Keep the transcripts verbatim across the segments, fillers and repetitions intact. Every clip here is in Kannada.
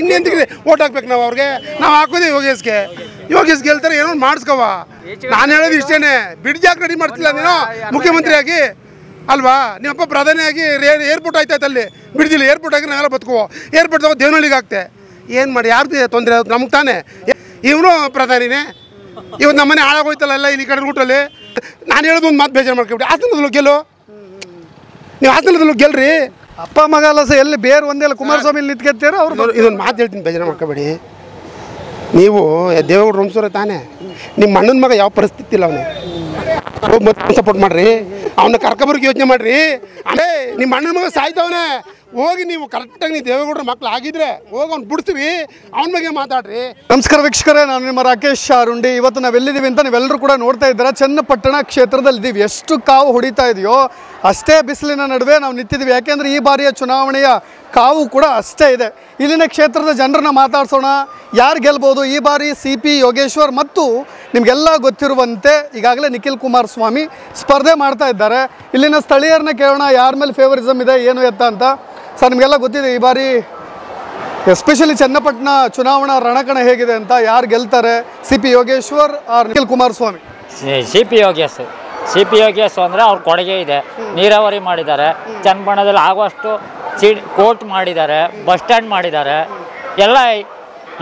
ಇನ್ನೆಂದಿಗೆ ವೋಟ್ ಹಾಕಬೇಕು ನಾವು ಅವರಿಗೆ? ನಾವು ಹಾಕೋದೇ ಯೋಗೇಶ್ಗೆ. ಯೋಗೇಶ್ ಗೆಲ್ತಾರೆ ಏನೋ ಮಾಡ್ಸ್ಕವ. ನಾನು ಹೇಳೋದು ಇಷ್ಟೇನೆ, ಬಿಡ್ ಜಾಕ್ ರೆಡಿ ಮಾಡ್ತಿಲ್ಲ ನೀನು ಮುಖ್ಯಮಂತ್ರಿ ಆಗಿ ಅಲ್ವಾ? ನಿಮ್ಮಪ್ಪ ಪ್ರಧಾನಿ ಆಗಿ ಏರ್ಪೋರ್ಟ್ ಆಯ್ತಾಯ್ತು, ಅಲ್ಲಿ ಬಿಡ್ದಿಲ್ಲ. ಏರ್ಪೋರ್ಟ್ ಆಗಿ ನಾವೆಲ್ಲ ಬದುಕುವ, ಏರ್ಪೋರ್ಟ್ ತಗೋ ದೇವನಹಳ್ಳಿಗೆ ಆಗ್ತೆ. ಏನು ಮಾಡಿ, ಯಾರ್ದು ತೊಂದರೆ ಆಗುತ್ತೆ? ನಮ್ಗೆ ತಾನೇ. ಇವನು ಪ್ರಧಾನಿನೇ, ಇವತ್ತು ನಮ್ಮನೆ ಹಾಳಾಗೋಯ್ತಲ್ಲ ಎಲ್ಲ ಇಲ್ಲಿ ಕಡೆ ರೂಟಲ್ಲಿ. ನಾನು ಹೇಳೋದು ಒಂದು ಮಾತು ಬೇಜಾರು ಮಾಡ್ಕೊಬಿಟ್ಟು, ಹಾಸನದಲ್ಲಿ ಗೆಲ್ಲು, ನೀವು ಹಾಸನದಲ್ಲಿ ಗೆಲ್ರಿ. ಅಪ್ಪ ಮಗ ಅಲ್ಲ ಸರ್, ಎಲ್ಲಿ ಬೇರೆ ಒಂದೇ ಅಲ್ಲ. ಕುಮಾರಸ್ವಾಮಿ ನಿಂತ್ಕೊಳ್ತೀರೋ ಅವ್ರು. ಇದೊಂದು ಮಾತು ಹೇಳ್ತೀನಿ, ಬೇಜಾರು ಮಾಡ್ಕೊಬೇಡಿ. ನೀವು ದೇವೇಗೌಡ ವಂಶವ್ರೆ ತಾನೇ, ನಿಮ್ಮ ಅಣ್ಣನ ಮಗ ಯಾವ ಪರಿಸ್ಥಿತಿ ಇಲ್ಲ ಅವನು. ಮತ್ತೆ ಸಪೋರ್ಟ್ ಮಾಡಿರಿ, ಅವನ್ನ ಕರ್ಕೊಬರ್ಗೆ ಯೋಚನೆ ಮಾಡಿರಿ. ಅದೇ ನಿಮ್ಮ ಅಣ್ಣನ ಮಗ ಸಾಯ್ತವನೇ, ಹೋಗಿ ನೀವು ಕರೆಕ್ಟಾಗಿ ನೀವು ದೇವೇಗೌಡರ ಮಕ್ಕಳು ಆಗಿದ್ರೆ ಹೋಗಿ ಅವ್ನು ಬಿಡ್ತೀವಿ, ಅವನ ಬಗ್ಗೆ ಮಾತಾಡ್ರಿ. ನಮಸ್ಕಾರ ವೀಕ್ಷಕರೇ, ನಾನು ನಿಮ್ಮ ರಾಕೇಶ್ ಅರುಂಡಿ. ಇವತ್ತು ನಾವೆಲ್ಲಿದ್ದೀವಿ ಅಂತ ನೀವೆಲ್ಲರೂ ಕೂಡ ನೋಡ್ತಾ ಇದ್ದೀರಾ, ಚನ್ನಪಟ್ಟಣ ಕ್ಷೇತ್ರದಲ್ಲಿದ್ದೀವಿ. ಎಷ್ಟು ಕಾವು ಹೊಡಿತಾ ಇದೆಯೋ ಅಷ್ಟೇ ಬಿಸಿಲಿನ ನಡುವೆ ನಾವು ನಿಂತಿದ್ದೀವಿ, ಯಾಕೆಂದರೆ ಈ ಬಾರಿಯ ಚುನಾವಣೆಯ ಕಾವು ಕೂಡ ಅಷ್ಟೇ ಇದೆ. ಇಲ್ಲಿನ ಕ್ಷೇತ್ರದ ಜನರನ್ನ ಮಾತಾಡ್ಸೋಣ, ಯಾರು ಗೆಲ್ಬೋದು ಈ ಬಾರಿ ಸಿ ಪಿ ಯೋಗೇಶ್ವರ್. ಮತ್ತು ನಿಮಗೆಲ್ಲ ಗೊತ್ತಿರುವಂತೆ ಈಗಾಗಲೇ ನಿಖಿಲ್ ಕುಮಾರಸ್ವಾಮಿ ಸ್ಪರ್ಧೆ ಮಾಡ್ತಾ ಇದ್ದಾರೆ. ಇಲ್ಲಿನ ಸ್ಥಳೀಯರನ್ನ ಕೇಳೋಣ, ಯಾರ ಮೇಲೆ ಫೇವರಿಸಮ್ ಇದೆ, ಏನು ಎತ್ತ ಅಂತ. ಸರ್, ನಿಮಗೆಲ್ಲ ಗೊತ್ತಿದೆ ಈ ಬಾರಿ ಎಸ್ಪೆಷಲಿ ಚನ್ನಪಟ್ಟಣ ಚುನಾವಣಾ ರಣಕಣ ಹೇಗಿದೆ ಅಂತ. ಯಾರು ಗೆಲ್ತಾರೆ, C P Yogeshwar or Nikhil Kumaraswamy? C P Yogeshwar. C P Yogeshwar ಅಂದರೆ ಅವ್ರ ಕೊಡುಗೆ ಇದೆ. ನೀರಾವರಿ ಮಾಡಿದ್ದಾರೆ, ಚನ್ನಪಟ್ಟಣದಲ್ಲಿ ಆಗುವಷ್ಟು ಸೀಡ್ ಕೋರ್ಟ್ ಮಾಡಿದ್ದಾರೆ, ಬಸ್ ಸ್ಟ್ಯಾಂಡ್ ಮಾಡಿದ್ದಾರೆ, ಎಲ್ಲ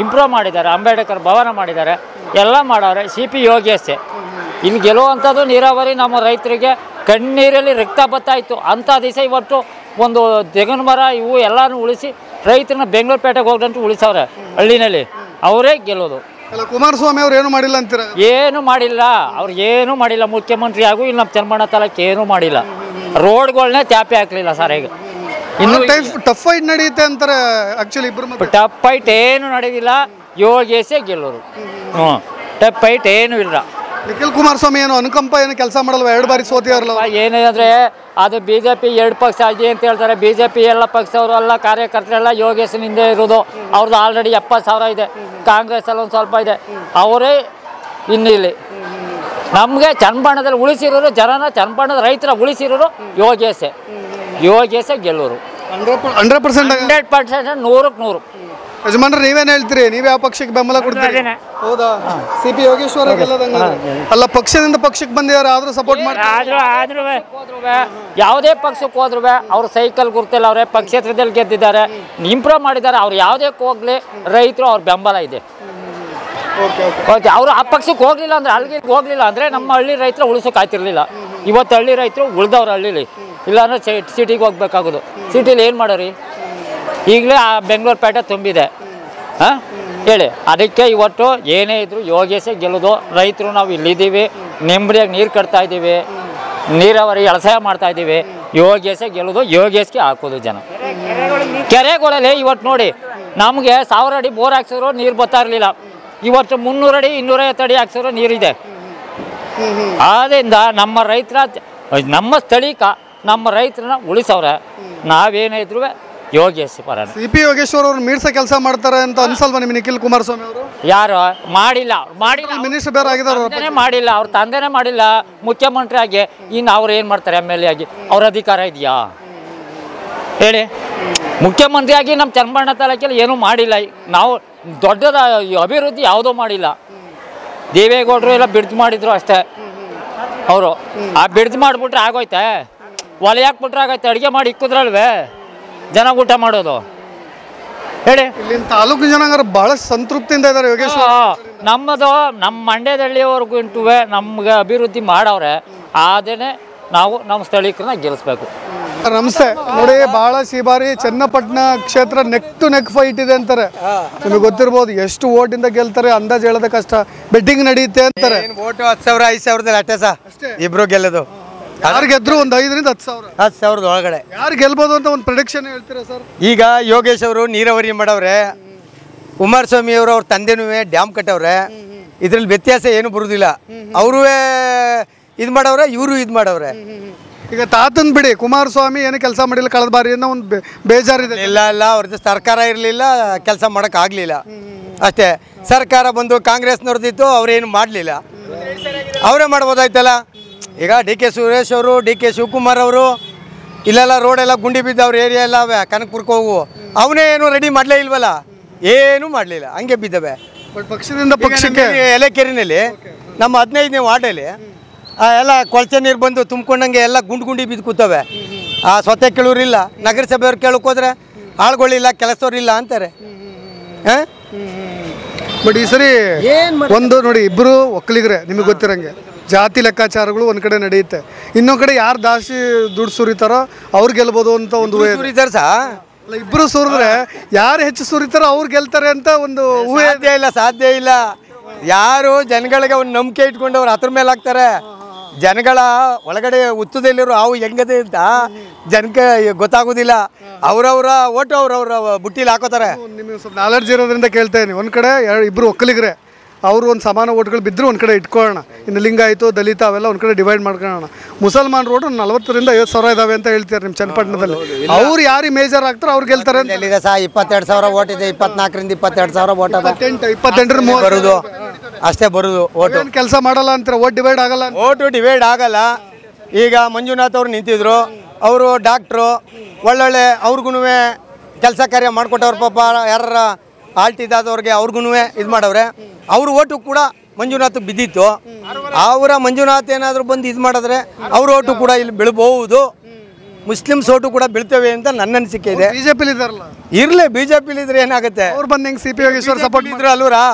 ಇಂಪ್ರೂವ್ ಮಾಡಿದ್ದಾರೆ, ಅಂಬೇಡ್ಕರ್ ಭವನ ಮಾಡಿದ್ದಾರೆ, ಎಲ್ಲ ಮಾಡವ್ರೆ ಸಿ ಪಿ ಯೋಗೇಶೇ. ಇನ್ನು ಗೆಲ್ಲುವಂಥದ್ದು ನೀರಾವರಿ, ನಮ್ಮ ರೈತರಿಗೆ ಕಣ್ಣೀರಲ್ಲಿ ರಕ್ತ ಬತ್ತಾಯಿತು ಅಂಥ ದಿವಸ ಇವತ್ತು ಒಂದು ತೆಂಗಿನ ಮರ ಇವು ಎಲ್ಲನೂ ಉಳಿಸಿ ರೈತರನ್ನ ಬೆಂಗಳೂರು ಪೇಟೆಗೆ ಹೋಗಂತೂ ಉಳಿಸವ್ರೆ. ಹಳ್ಳಿನಲ್ಲಿ ಅವರೇ ಗೆಲ್ಲೋದು. ಕುಮಾರಸ್ವಾಮಿ ಅವ್ರು ಏನು ಮಾಡಿಲ್ಲ ಅಂತೀರ? ಏನು ಮಾಡಿಲ್ಲ ಅವ್ರು, ಏನು ಮಾಡಿಲ್ಲ. ಮುಖ್ಯಮಂತ್ರಿ ಹಾಗೂ ಇಲ್ಲಿ ನಮ್ಮ ಚನ್ನಪಟ್ಟಣ ತಾಲೂಕು ಏನೂ ಮಾಡಿಲ್ಲ. ರೋಡ್ಗಳನ್ನೇ ತ್ಯಾಪೆ ಹಾಕಲಿಲ್ಲ ಸರ್. ಈಗ ಇನ್ನು ಟಫ್ ಫೈಟ್ ನಡೆಯುತ್ತೆ ಅಂತಾರೆ. ಆಕ್ಚುಲಿ ಇಬ್ಬರು ಟಫ್ ಫೈಟ್ ಏನು ನಡೆದಿಲ್ಲ, ಯೋಗೇಶೇ ಗೆಲ್ಲೋರು. ಹ್ಞೂ, ಟಫ್ ಫೈಟ್ ಏನು ಇಲ್ಲ. ನಿಖಿಲ್ ಕುಮಾರಸ್ವಾಮಿ ಏನು ಅನುಕಂಪ ಏನು ಕೆಲಸ ಮಾಡಲ್ವ? ಎರಡು ಬಾರಿ ಸೋತಿರಲ್ವ? ಏನಂದರೆ ಅದು ಬಿ ಜೆ ಪಿ ಎರಡು ಪಕ್ಷ ಆಗಿ ಅಂತ ಹೇಳ್ತಾರೆ. ಬಿ ಜೆ ಪಿ ಎಲ್ಲ ಪಕ್ಷವರೆಲ್ಲ ಕಾರ್ಯಕರ್ತರೆಲ್ಲ ಯೋಗೇಶನಿಂದ ಇರೋದು. ಅವ್ರದ್ದು ಆಲ್ರೆಡಿ ಎಪ್ಪತ್ತು ಸಾವಿರ ಇದೆ. ಕಾಂಗ್ರೆಸ್ಸಲ್ಲಿ ಒಂದು ಸ್ವಲ್ಪ ಇದೆ. ಅವರೇ ಇನ್ನಿಲ್ಲಿ ನಮಗೆ ಚನ್ನಪಟ್ಟಣದಲ್ಲಿ ಉಳಿಸಿರೋರು, ಜನನ ಚನ್ನಪಟ್ಟಣದ ರೈತರ ಉಳಿಸಿರೋರು ಯೋಗೇಶೇ. ಯೋಗೇಶೇ ಗೆಲ್ಲೋರು ಹಂಡ್ರೆಡ್ ಪರ್ಸೆಂಟ್ ಹಂಡ್ರೆಡ್ ಪರ್ಸೆಂಟ್ ನೂರಕ್ಕೆ ನೂರು. ಯಜಮಾನ್ರು, ನೀವೇನು ಹೇಳ್ತೀರಿ? ನೀವು ಯಾವ ಪಕ್ಷಕ್ಕೆ ಬೆಂಬಲ ಕೊಡ್ತೀರಿ? ಹೌದಾ, ಸಿ ಪಿ ಯೋಗೇಶ್ವರ ಗೆಲ್ಲದಂಗ ಅಲ್ಲ, ಪಕ್ಷದಿಂದ ಪಕ್ಷಕ್ಕೆ ಬಂದಿದ್ದಾರೆ, ಆದರೂ ಸಪೋರ್ಟ್ ಮಾಡ್ತಾರೆ. ಆದ್ರೂ ಯಾವುದೇ ಪಕ್ಷಕ್ಕೆ ಹೋದ್ರು ಅವ್ರು ಸೈಕಲ್ ಗುರುತಿಲ್ಲ, ಅವರೇ ಪಕ್ಷೇತ್ರದಲ್ಲಿ ಗೆದ್ದಿದ್ದಾರೆ, ಇಂಪ್ರೂವ್ ಮಾಡಿದ್ದಾರೆ. ಅವ್ರು ಯಾವುದಕ್ಕೆ ಹೋಗ್ಲಿ ರೈತರು ಅವ್ರ ಬೆಂಬಲ ಇದೆ. ಓಕೆ, ಅವರು ಆ ಪಕ್ಷಕ್ಕೆ ಹೋಗ್ಲಿಲ್ಲ ಅಂದ್ರೆ, ಅಲ್ಲಿಗೆ ಹೋಗ್ಲಿಲ್ಲ ಅಂದ್ರೆ ನಮ್ಮ ಹಳ್ಳಿ ರೈತರು ಉಳಿಸೋಕೆ ಆಯ್ತಿರ್ಲಿಲ್ಲ. ಇವತ್ತು ಹಳ್ಳಿ ರೈತರು ಉಳಿದವ್ರ ಹಳ್ಳಿಲಿ, ಇಲ್ಲಾಂದ್ರೆ ಸಿಟಿಗೆ ಹೋಗ್ಬೇಕಾಗೋದು. ಸಿಟಿಲಿ ಏನು ಮಾಡೋರಿ? ಈಗಲೇ ಆ ಬೆಂಗಳೂರು ಪೇಟೆ ತುಂಬಿದೆ. ಹಾಂ ಹೇಳಿ, ಅದಕ್ಕೆ ಇವತ್ತು ಏನೇ ಇದ್ದರೂ ಯೋಗೇಶೇ ಗೆಲ್ಲೋದು. ರೈತರು ನಾವು ಇಲ್ಲಿದ್ದೀವಿ, ನೆಮ್ಮದಿಯಾಗಿ ನೀರು ಕಟ್ತಾ ಇದ್ದೀವಿ, ನೀರಾವರಿ ವ್ಯವಸಾಯ ಮಾಡ್ತಾ ಇದ್ದೀವಿ. ಯೋಗೇಶೇ ಗೆಲ್ಲೋದು, ಯೋಗೇಶ್ಗೆ ಹಾಕೋದು ಜನ. ಕೆರೆಗಳಲ್ಲಿ ಇವತ್ತು ನೋಡಿ, ನಮಗೆ ಸಾವಿರ ಅಡಿ ಬೋರ್ ಹಾಕ್ಸಿದ್ರು ನೀರು ಬರ್ತಾ ಇರಲಿಲ್ಲ. ಇವತ್ತು ಮುನ್ನೂರು ಅಡಿ ಇನ್ನೂರೈವತ್ತು ಅಡಿ ಹಾಕ್ಸಿದ್ರು ನೀರಿದೆ. ಆದ್ದರಿಂದ ನಮ್ಮ ರೈತರ, ನಮ್ಮ ಸ್ಥಳೀಕ ನಮ್ಮ ರೈತರನ್ನ ಉಳಿಸವ್ರೆ. ನಾವೇನೇ ಇದ್ರೂ ಯೋಗೇಶ್ ಪರ. ಸಿ ಪಿ ಯೋಗೇಶ್ವರ್ ಅವರು ಮೀರ್ಸೋ ಕೆಲಸ ಮಾಡ್ತಾರೆ ಅಂತ ಅನ್ಸಲ್ವಾ ನಿಮ್ಗೆ ನಿಖಿಲ್ ಕುಮಾರಸ್ವಾಮಿ ಅವರು? ಯಾರು ಮಾಡಿಲ್ಲ, ಮಾಡಿಲ್ಲ. ಮಿನಿಸ್ಟರ್ ಬೇರೆ ಆಗಿದ್ದಾರೆ, ಮಾಡಿಲ್ಲ. ಅವ್ರ ತಂದೆನೇ ಮಾಡಿಲ್ಲ ಮುಖ್ಯಮಂತ್ರಿ ಆಗಿ. ಇನ್ನು ಅವ್ರು ಏನು ಮಾಡ್ತಾರೆ ಎಮ್ ಎಲ್ ಎ ಆಗಿ? ಅವ್ರ ಅಧಿಕಾರ ಇದೆಯಾ ಹೇಳಿ? ಮುಖ್ಯಮಂತ್ರಿ ಆಗಿ ನಮ್ಮ ಚನ್ನಪಟ್ಟಣ ತಾಲೂಕಲ್ಲಿ ಏನೂ ಮಾಡಿಲ್ಲ. ನಾವು ದೊಡ್ಡದ ಅಭಿವೃದ್ಧಿ ಯಾವುದೂ ಮಾಡಿಲ್ಲ. ದೇವೇಗೌಡರು ಎಲ್ಲ ಬಿಡ್ದು ಮಾಡಿದ್ರು ಅಷ್ಟೇ. ಅವರು ಆ ಬಿಡ್ದು ಮಾಡಿಬಿಟ್ರೆ ಆಗೋಯ್ತೆ, ಒಲೆ ಹಾಕ್ಬಿಟ್ರೆ ಆಗೋಯ್ತೆ, ಅಡುಗೆ ಮಾಡಿ ಇಕ್ಕಿದ್ರಲ್ವೇ ಜನ ಊಟ ಮಾಡೋದು ಹೇಳಿ. ಇಲ್ಲಿನ ತಾಲೂಕು ಜನ ಭಾಳ ಸಂತೃಪ್ತಿಯಿಂದ ಇದ್ದಾರೆ ಯೋಗೇಶ್. ನಮ್ಮದು ನಮ್ಮ ಮಂಡ್ಯದಳ್ಳಿಯವ್ರಿಗುಂಟು ನಮ್ಗೆ ಅಭಿವೃದ್ಧಿ ಮಾಡವ್ರೆ. ಆದೇನೆ ನಾವು ನಮ್ಮ ಸ್ಥಳೀಕರನ್ನ ಗೆಲ್ಲಿಸ್ಬೇಕು. ನಮಸ್ತೆ. ನೋಡಿ, ಭಾಳ ಈ ಬಾರಿ ಚನ್ನಪಟ್ಟಣ ಕ್ಷೇತ್ರ ನೆಕ್ ಟು ನೆಕ್ ಫೈಟ್ ಇದೆ ಅಂತಾರೆ. ನಿಮಗೆ ಗೊತ್ತಿರ್ಬೋದು ಎಷ್ಟು ಓಟಿಂದ ಗೆಲ್ತಾರೆ ಅಂದಾಜು ಹೇಳೋದ ಕಷ್ಟ. ಬೆಟ್ಟಿಂಗ್ ನಡೆಯುತ್ತೆ ಅಂತಾರೆ. ಓಟು ಹತ್ತು ಸಾವಿರ ಐದು ಸಾವಿರದಲ್ಲಿ ಅಟ್ಟೆ ಸಾ ಇಬ್ರು ಗೆಲ್ಲೋದು. ಯಾರು ಗೆದ್ರು ಒಂದು ಐದರಿಂದ ಹತ್ತು ಸಾವಿರ ಹತ್ತು ಸಾವಿರದ ಒಳಗಡೆ ಯಾರು ಗೆಲ್ಬೋದು ಅಂತ ಒಂದು ಪ್ರೊಡಿಕ್ಷನ್ ಹೇಳ್ತೀರಾ ಸರ್? ಈಗ ಯೋಗೇಶ್ ಅವರು ನೀರಾವರಿ ಮಾಡವ್ರೆ, ಕುಮಾರಸ್ವಾಮಿ ಅವರು ಅವ್ರ ತಂದೆನೂ ಡ್ಯಾಮ್ ಕಟ್ಟವ್ರೆ. ಇದ್ರಲ್ಲಿ ವ್ಯತ್ಯಾಸ ಏನು ಬರುದಿಲ್ಲ. ಅವರು ಇದು ಮಾಡವ್ರೆ, ಇವರು ಇದು ಮಾಡವ್ರೆ. ಈಗ ತಾತನ್ ಬಿಡಿ, ಕುಮಾರಸ್ವಾಮಿ ಏನು ಕೆಲಸ ಮಾಡಿಲ್ಲ ಕಳೆದ ಬಾರಿ ಅನ್ನೋ ಒಂದು ಬೇಜಾರಿದೆ. ಇಲ್ಲ ಇಲ್ಲ, ಅವ್ರದ್ದು ಸರ್ಕಾರ ಇರಲಿಲ್ಲ, ಕೆಲಸ ಮಾಡೋಕ್ಕಾಗಲಿಲ್ಲ ಅಷ್ಟೇ. ಸರ್ಕಾರ ಬಂದು ಕಾಂಗ್ರೆಸ್ನವ್ರದ್ದಿತ್ತು, ಅವ್ರೇನು ಮಾಡಲಿಲ್ಲ. ಅವರೇ ಮಾಡ್ಬೋದಾಯ್ತಲ್ಲ. ಈಗ ಡಿ ಕೆ ಸುರೇಶ್ ಅವರು, ಡಿ ಕೆ ಶಿವಕುಮಾರ್ ಅವರು, ಇಲ್ಲೆಲ್ಲ ರೋಡೆಲ್ಲ ಗುಂಡಿ ಬಿದ್ದ ಅವ್ರ ಏರಿಯಾ ಎಲ್ಲ ಕನಕಪುರಕ್ಕೆ ಹೋಗು, ಅವನೇ ಏನು ರೆಡಿ ಮಾಡಲೇ ಇಲ್ವಲ್ಲ. ಏನೂ ಮಾಡಲಿಲ್ಲ ಹಂಗೆ ಬಿದ್ದವೆ. ಬಟ್ ಪಕ್ಷದಿಂದ ಪಕ್ಷಕ್ಕೆ ಎಲೆಕೆರೆನಲ್ಲಿ ನಮ್ಮ ಹದಿನೈದನೇ ವಾರ್ಡಲ್ಲಿ ಎಲ್ಲ ಕೊಳಚೆ ನೀರು ಬಂದು ತುಂಬ್ಕೊಂಡಂಗೆ ಎಲ್ಲ ಗುಂಡು ಗುಂಡಿ ಬಿದ್ದು ಕೂತವೆ. ಆ ಸ್ವತಃ ಕೇಳೋರಿಲ್ಲ, ನಗರಸಭೆಯವ್ರು ಕೇಳೋಕೋದ್ರೆ ಆಳುಗಳಿಲ್ಲ, ಕೆಲಸವ್ರಿಲ್ಲ ಅಂತಾರೆ. ಹಾಂ ಬಟ್ ಈ ಸರಿ ಒಂದು ನೋಡಿ, ಇಬ್ಬರು ಒಕ್ಕಲಿಗರೇ, ನಿಮಗೆ ಗೊತ್ತಿರಂಗೆ ಜಾತಿ ಲೆಕ್ಕಾಚಾರಗಳು ಒಂದು ಕಡೆ ನಡೆಯುತ್ತೆ, ಇನ್ನೊಂದು ಕಡೆ ಯಾರು ದಾಸ್ತಿ ದುಡ್ಡು ಸುರಿತಾರೋ ಅವ್ರು ಗೆಲ್ಬೋದು ಅಂತ ಒಂದು ಸುರಿತಾರೆ ಸಹ. ಇಬ್ಬರು ಸುರಿದ್ರೆ ಯಾರು ಹೆಚ್ಚು ಸುರಿತಾರೋ ಅವ್ರು ಗೆಲ್ತಾರೆ ಅಂತ ಒಂದು ಊಹೆ ಇಲ್ಲ, ಸಾಧ್ಯ ಇಲ್ಲ. ಯಾರು ಜನಗಳಿಗೆ ಒಂದು ನಂಬಿಕೆ ಇಟ್ಕೊಂಡು ಅವ್ರು ಅದ್ರ ಮೇಲೆ ಹಾಕ್ತಾರೆ. ಜನಗಳ ಒಳಗಡೆ ಹುತ್ತದಲ್ಲಿರೋ ಅವು ಹೆಂಗದೆ ಅಂತ ಜನಕ್ಕೆ ಗೊತ್ತಾಗೋದಿಲ್ಲ. ಅವರವರ ಓಟು ಅವ್ರವ್ರ ಬುಟ್ಟಿಲಿ ಹಾಕೋತಾರೆ. ನಿಮಗೆ ಸ್ವಲ್ಪ ನಾಲೆಡ್ಜ್ ಇರೋದ್ರಿಂದ ಕೇಳ್ತಾ ಇದೀನಿ. ಒಂದು ಕಡೆ ಇಬ್ಬರು ಒಕ್ಕಲಿಗರೇ, ಅವರು ಒಂದು ಸಮಾನ ಓಟ್ಗಳು ಬಿದ್ದರೂ ಒಂದು ಕಡೆ ಇಟ್ಕೊಳ್ಳೋಣ, ಇನ್ನು ಲಿಂಗಾಯಿತು ದಲಿತ ಅವೆಲ್ಲ ಒಂದು ಕಡೆ ಡಿವೈಡ್ ಮಾಡ್ಕೊಳ್ಳೋಣ. ಮುಸಲ್ಮಾನ್ ಓಟು ನಲ್ವತ್ತರಿಂದ ಐವತ್ತು ಸಾವಿರ ಇದಾವೆ ಅಂತ ಹೇಳ್ತಾರೆ ನಿಮ್ಮ ಚನ್ನಪಟ್ಟಣದಲ್ಲಿ. ಅವ್ರು ಯಾರಿಗೆ ಮೇಜರ್ ಆಗ್ತಾರೆ ಅವ್ರು ಗೆಲ್ತಾರೆ ಅಂತ ಹೇಳಿದೆ ಸಹ. ಇಪ್ಪತ್ತೆರಡು ಸಾವಿರ ಓಟ್ ಇದೆ, ಇಪ್ಪತ್ನಾಲ್ಕರಿಂದ ಇಪ್ಪತ್ತೆರಡು ಸಾವಿರ ಓಟ್ ಅದ, ಇಪ್ಪತ್ತೆಂಟರ ಮೂವತ್ತು ಬರೋದು ಅಷ್ಟೇ ಬರೋದು. ಓಟು ಕೆಲಸ ಮಾಡಲ್ಲ ಅಂತಾರೆ, ಓಟ್ ಡಿವೈಡ್ ಆಗಲ್ಲ, ಓಟು ಡಿವೈಡ್ ಆಗಲ್ಲ. ಈಗ ಮಂಜುನಾಥ್ ಅವರು ನಿಂತಿದ್ರು, ಅವರು ಡಾಕ್ಟ್ರು ಒಳ್ಳೊಳ್ಳೆ, ಅವ್ರಿಗೂ ಕೆಲಸ ಕಾರ್ಯ ಮಾಡಿಕೊಟ್ಟವ್ರ ಪಾಪ. ಯಾರ ಆಲ್ಟ್ ಇದಾದವ್ರಿಗೆ ಅವ್ರಿಗೂ ಇದು ಮಾಡವ್ರೆ. ಅವ್ರ ಓಟು ಕೂಡ ಮಂಜುನಾಥ್ ಬಿದ್ದಿತ್ತು. ಅವರ ಮಂಜುನಾಥ್ ಏನಾದರೂ ಬಂದು ಇದು ಮಾಡಿದ್ರೆ ಅವ್ರ ಓಟು ಕೂಡ ಇಲ್ಲಿ ಬೀಳ್ಬಹುದು, ಮುಸ್ಲಿಮ್ಸ್ ಓಟು ಕೂಡ ಬೀಳ್ತೇವೆ ಅಂತ ನನ್ನ ಅನಿಸಿಕೆ ಇದೆ. ಬಿಜೆಪಿಲಿ ಇದಾರಲ್ಲ, ಇರಲಿ ಬಿಜೆಪಿಲಿ ಇದ್ರೆ ಏನಾಗುತ್ತೆ, ಅವ್ರು ಬಂದು ಹೆಂಗೆ ಸಿಪಿಯೋಗೇಶ್ವರ್ ಸಪೋರ್ಟ್ ಮಾಡಿದ್ರು ಅಲ್ವರಾ,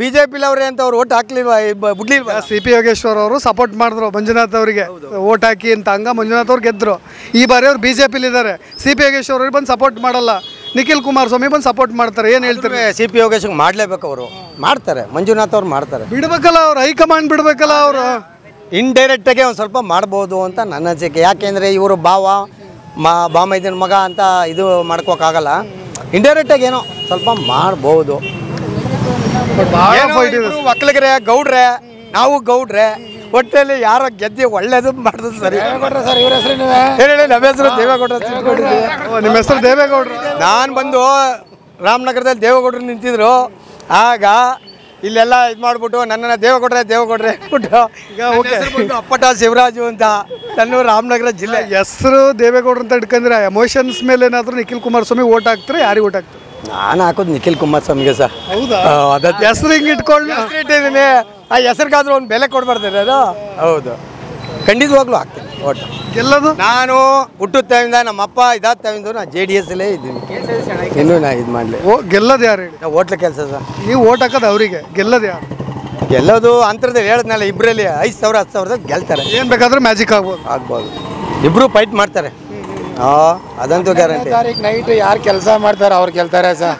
ಬಿಜೆಪಿಲಿ ಅವ್ರೆ ಅಂತ ಅವ್ರು ಓಟ್ ಹಾಕ್ಲಿಲ್ವಾ, ಬಿಡ್ಲಿಲ್ವಾ? ಸಿಪಿಯೋಗೇಶ್ವರ್ ಅವರು ಸಪೋರ್ಟ್ ಮಾಡಿದ್ರು ಮಂಜುನಾಥ್ ಅವರಿಗೆ, ಓಟ್ ಹಾಕಿ ಅಂತ. ಹಂಗ ಮಂಜುನಾಥ್ ಅವ್ರು ಗೆದ್ರು. ಈ ಬಾರಿ ಅವ್ರು ಬಿಜೆಪಿಲಿ ಇದ್ದಾರೆ, ಸಿಪಿಯೋಗೇಶ್ವರ್ ಅವ್ರಿಗೆ ಬಂದು ಸಪೋರ್ಟ್ ಮಾಡಲ್ಲ, ನಿಖಿಲ್ ಕುಮಾರಸ್ವಾಮಿ ಬಂದು ಸಪೋರ್ಟ್ ಮಾಡ್ತಾರೆ. ಏನು ಹೇಳ್ತಾರೆ? ಸಿ ಪಿ ಯೋಗೇಶ್ವರ್ ಮಾಡಲೇಬೇಕು, ಅವರು ಮಾಡ್ತಾರೆ, ಮಂಜುನಾಥ್ ಅವ್ರು ಮಾಡ್ತಾರೆ, ಬಿಡಬೇಕಲ್ಲ ಅವ್ರು, ಹೈಕಮಾಂಡ್ ಬಿಡಬೇಕಲ್ಲ ಅವರು. ಇಂಡೈರೆಕ್ಟಾಗೆ ಒಂದು ಸ್ವಲ್ಪ ಮಾಡ್ಬೋದು ಅಂತ ನನ್ನ ಅನಿಸಿಕೆ. ಯಾಕೆಂದರೆ ಇವರು ಬಾವ ಮಾ ಬಾಮೈದನ ಮಗ ಅಂತ ಇದು ಮಾಡ್ಕೋಕ್ಕಾಗಲ್ಲ. ಇಂಡೈರೆಕ್ಟಾಗಿ ಏನೋ ಸ್ವಲ್ಪ ಮಾಡ್ಬೋದು. ಒಕ್ಕಲಿಗರೇ ಗೌಡ್ರೆ, ನಾವು ಗೌಡ್ರೆ, ಒಟ್ಟಲ್ಲಿ ಯಾರ ಗೆದ್ದಿ ಒಳ್ಳೇದು ಮಾಡಿದ್ರು ಸರಿ. ಹೇಳಿ ನಮ್ಮ ಹೆಸರು ದೇವೇಗೌಡ್ರ. ನಿಮ್ಮ ಹೆಸರು ದೇವೇಗೌಡ್ರು? ನಾನು ಬಂದು ರಾಮನಗರದಲ್ಲಿ ದೇವೇಗೌಡರು ನಿಂತಿದ್ರು, ಆಗ ಇಲ್ಲೆಲ್ಲ ಇದು ಮಾಡಿಬಿಟ್ಟು ನನ್ನನ್ನು ದೇವೇಗೌಡ್ರೆ ದೇವೇಗೌಡ್ರೆ ಅಂದ್ಬಿಟ್ಟು ಈಗ ಅಪ್ಪಟ ಶಿವರಾಜು ಅಂತ. ನನ್ನ ರಾಮನಗರ ಜಿಲ್ಲೆ ಹೆಸರು ದೇವೇಗೌಡ್ರು ಅಂತ ಇಟ್ಕೊಂಡ್ರೆ ಎಮೋಷನ್ಸ್ ಮೇಲೆ ಏನಾದರೂ ನಿಖಿಲ್ ಕುಮಾರಸ್ವಾಮಿ ಓಟ್ ಹಾಕ್ತಾರೆ, ಯಾರಿಗೆ ಓಟ್ ಹಾಕ್ತಾರೆ? ನಾನು ಹಾಕೋದು ನಿಖಿಲ್ ಕುಮಾರಸ್ವಾಮಿಗೆ ಸರ್. ಹೌದಾ? ಅದಕ್ಕೆ ಹೆಸರು ಹಿಂಗೆ ಇಟ್ಕೊಂಡು ಇಟ್ಟಿದ್ದೀನಿ. ಆ ಹೆಸರಿಗಾದ್ರೂ ಒಂದು ಬೆಲೆ ಕೊಡಬಾರ್ದು ಅದು. ಹೌದು, ಖಂಡಿತವಾಗ್ಲೂ ಆಗ್ತೀನಿ ಓಟ್. ಗೆಲ್ಲೋದು ನಾನು ಹುಟ್ಟುತ್ತ ತಾವಿಂದ, ನಮ್ಮ ಅಪ್ಪ ಇದಾದ ತಾವಿಂದ ನಾನು ಜೆ ಡಿ ಎಸ್ ಅಲ್ಲೇ ಇದ್ದೀನಿ. ಇನ್ನೂ ನಾ ಇದು ಮಾಡಲಿ. ಓ ಗೆಲ್ಲೋದು ಯಾರು ಹೇಳಿ? ನಾವು ಓಟ್ಲ ಕೆಲಸ ಸರ್. ನೀವು ಓಟ್ ಹಾಕೋದು ಅವರಿಗೆ, ಗೆಲ್ಲೋದು ಯಾರು? ಗೆಲ್ಲೋದು ಅಂತರದಲ್ಲಿ ಹೇಳಿದ್ನಲ್ಲ, ಇಬ್ಬರಲ್ಲಿ ಐದು ಸಾವಿರ ಹತ್ತು ಸಾವಿರದಾಗ ಗೆಲ್ತಾರೆ. ಏನು ಬೇಕಾದರೂ ಮ್ಯಾಜಿಕ್ ಆಗ್ಬೋದು, ಆಗ್ಬೋದು. ಇಬ್ಬರು ಫೈಟ್ ಮಾಡ್ತಾರೆ, ಅದಂತೂ ಗ್ಯಾರಂಟಿ. ತಾರೀಕು ನೈಟ್ ಯಾರು ಕೆಲಸ ಮಾಡ್ತಾರೆ ಅವ್ರು ಗೆಲ್ತಾರೆ ಸರ್.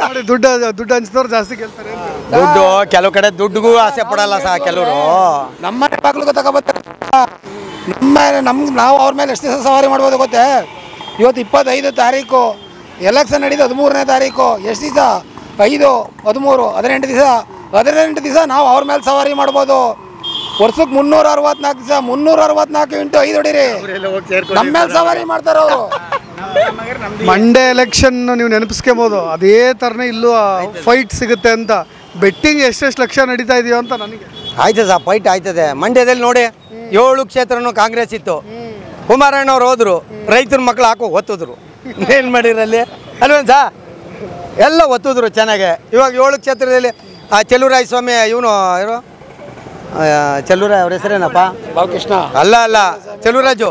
ನೋಡಿ ದುಡ್ಡು ದುಡ್ಡು ಹಂಚಿದವ್ರು ಜಾಸ್ತಿ ಗೆಲ್ತಾರೆ. ದುಡ್ಡು ಕೆಲವು ಕಡೆ ದುಡ್ಡುಗೂ ಆಸೆ ಪಡಲ್ಲ ಸಹ ಕೆಲವರು. ನಮ್ಮ ಮಕ್ಕಳಿಗೂ ತಗೊಬರ್ತಾರೆ, ನಮ್ಮ ನಮ್ಗೆ ನಾವು ಅವ್ರ ಮೇಲೆ ಎಷ್ಟು ದಿವಸ ಸವಾರಿ ಮಾಡ್ಬೋದು ಗೊತ್ತೇ? ಇವತ್ತು ಇಪ್ಪತ್ತೈದು ತಾರೀಕು ಎಲೆಕ್ಷನ್ ನಡೀತು, ಹದಿಮೂರನೇ ತಾರೀಕು. ಎಷ್ಟು ದಿವಸ? ಐದು, ಹದಿಮೂರು, ಹದಿನೆಂಟು ದಿವಸ. ಹದಿನೆಂಟು ದಿವಸ ನಾವು ಅವ್ರ ಮೇಲೆ ಸವಾರಿ ಮಾಡ್ಬೋದು. ವರ್ಷಕ್ಕೆ ಮುನ್ನೂರ ಅರವತ್ನಾಲ್ಕು ದಿವಸ, ಮುನ್ನೂರ ಅರವತ್ನಾಲ್ಕು ಇಂಟು ಐದು ಹೊಡೀರಿ, ನಮ್ಮ ಮೇಲೆ ಸವಾರಿ ಮಾಡ್ತಾರೆ ಅವರು. ಮಂಡ್ಯ ಎಲೆಕ್ಷನ್ ನೀವು ನೆನಪಿಸ್ಕೊಬೋದು, ಅದೇ ಥರನೇ ಇಲ್ಲೂ ಫೈಟ್ ಸಿಗುತ್ತೆ ಅಂತ. ಬೆಟ್ಟಿಂಗ್ ಎಷ್ಟೆಷ್ಟು ಲಕ್ಷ ನಡೀತಾ ಇದೆಯೋ ಅಂತ ನನಗೆ ಆಯ್ತದೆ ಸರ್, ಫೈಟ್ ಆಯ್ತದೆ. ಮಂಡ್ಯದಲ್ಲಿ ನೋಡಿ ಏಳು ಕ್ಷೇತ್ರನೂ ಕಾಂಗ್ರೆಸ್ ಇತ್ತು, ಕುಮಾರಣ್ಣ ಅವ್ರು ಹೋದ್ರು, ರೈತರ ಮಕ್ಕಳು ಹಾಕೋ ಒತ್ತಿದ್ರು, ಏನು ಮಾಡಿರಲ್ಲಿ ಅಲ್ವೇನು ಸಾ, ಎಲ್ಲ ಒತ್ತಿದ್ರು ಚೆನ್ನಾಗೆ. ಇವಾಗ ಏಳು ಕ್ಷೇತ್ರದಲ್ಲಿ ಆ ಚೆಲುವರಾಯ ಸ್ವಾಮಿ ಇವನು ಇವರು ಚೆಲುವರಾಯ ಅವ್ರ ಹೆಸರೇನಪ್ಪ? ಬಾಲಕೃಷ್ಣ ಅಲ್ಲ ಅಲ್ಲ ಚೆಲುವರಾಜು,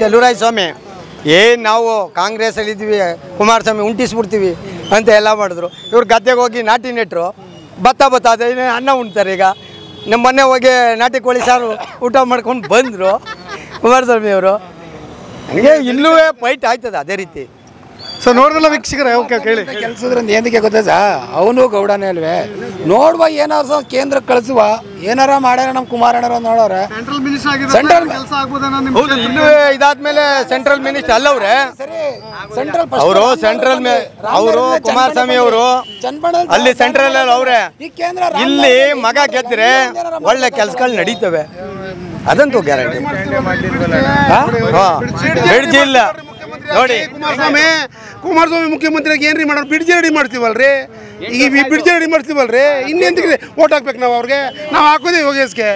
ಚೆಲುವರಾಯ ಸ್ವಾಮಿ. ಏನು ನಾವು ಕಾಂಗ್ರೆಸ್ಸಲ್ಲಿ ಇದ್ವಿ, ಕುಮಾರಸ್ವಾಮಿ ಉಂಟಿಸ್ಬಿಡ್ತೀವಿ ಅಂತ ಎಲ್ಲ ಮಾಡಿದ್ರು. ಇವ್ರು ಗದ್ದೆಗೆ ಹೋಗಿ ನಾಟಿ ನೆಟ್ಟರು, ಭತ್ತ ಭತ್ತ ಅದೇ ಅನ್ನ ಉಣ್ತಾರೆ. ಈಗ ನಮ್ಮ ಮೊನ್ನೆ ಹೋಗಿ ನಾಟಿ ಕೋಳಿ ಸಾರು ಊಟ ಮಾಡ್ಕೊಂಡು ಬಂದರು ಕುಮಾರಸ್ವಾಮಿ ಅವರು. ಹಂಗೆ ಇಲ್ಲೂ ಫೈಟ್ ಆಯ್ತದೆ ಅದೇ ರೀತಿ. ಸೊ ನೋಡಿದ್ರಲ್ಲ ವೀಕ್ಷಕರೇ, ಓಕೆ ಕೇಳಿ ಕೆಲಸದ್ರಿಂದ ಏನಕ್ಕೆ ಗೊತ್ತಾ ಸಾ, ಅವನು ಗೌಡನೇ ಅಲ್ವೇ, ನೋಡುವ ಏನಾರು ಸಹ ಕೇಂದ್ರಕ್ಕೆ ಕಳಿಸುವ, ಏನಾರ ಮಾಡ್ಯಾರ ನಮ್ಮ ಕುಮಾರಣ್ಣವ್ರು ನೋಡೋರೆ. ಸೆಂಟ್ರಲ್ ಇದಾದ್ಮೇಲೆ ಸೆಂಟ್ರಲ್ ಮಿನಿಸ್ಟರ್ ಅಲ್ಲವ್ರೆ, ಸೆಂಟ್ರಲ್ ಅವರು ಸೆಂಟ್ರಲ್ ಅವರು ಕುಮಾರಸ್ವಾಮಿ ಅವರು ಅಲ್ಲಿ ಸೆಂಟ್ರಲ್ ಅವ್ರೆ. ಇಲ್ಲಿ ಮಗ ಗೆದ್ರೆ ಒಳ್ಳೆ ಕೆಲಸಗಳು ನಡೀತವೆ, ಅದಂತೂ ಗ್ಯಾರಂಟಿ. ಬಿಡ್ಜಿ ಇಲ್ಲ ನೋಡಿ, ಕುಮಾರಸ್ವಾಮಿ ಕುಮಾರಸ್ವಾಮಿ ಮುಖ್ಯಮಂತ್ರಿಯಾಗಿ ಏನ್ರಿ ಮಾಡೋರು? ಬಿಡ್ಜಿ ರೆಡಿ ಮಾಡ್ತೀವಲ್ರಿ, ಈ ಬಿಡ್ಜಿ ರೆಡಿ ಮಾಡ್ತೀವಲ್ರಿ, ಇನ್ನೆಂತಿಗೆ ಓಟ್ ಹಾಕ್ಬೇಕು ನಾವು ಅವ್ರಿಗೆ? ನಾವು ಹಾಕೋದೇ ಯೋಗೇಶ್ಗೆ,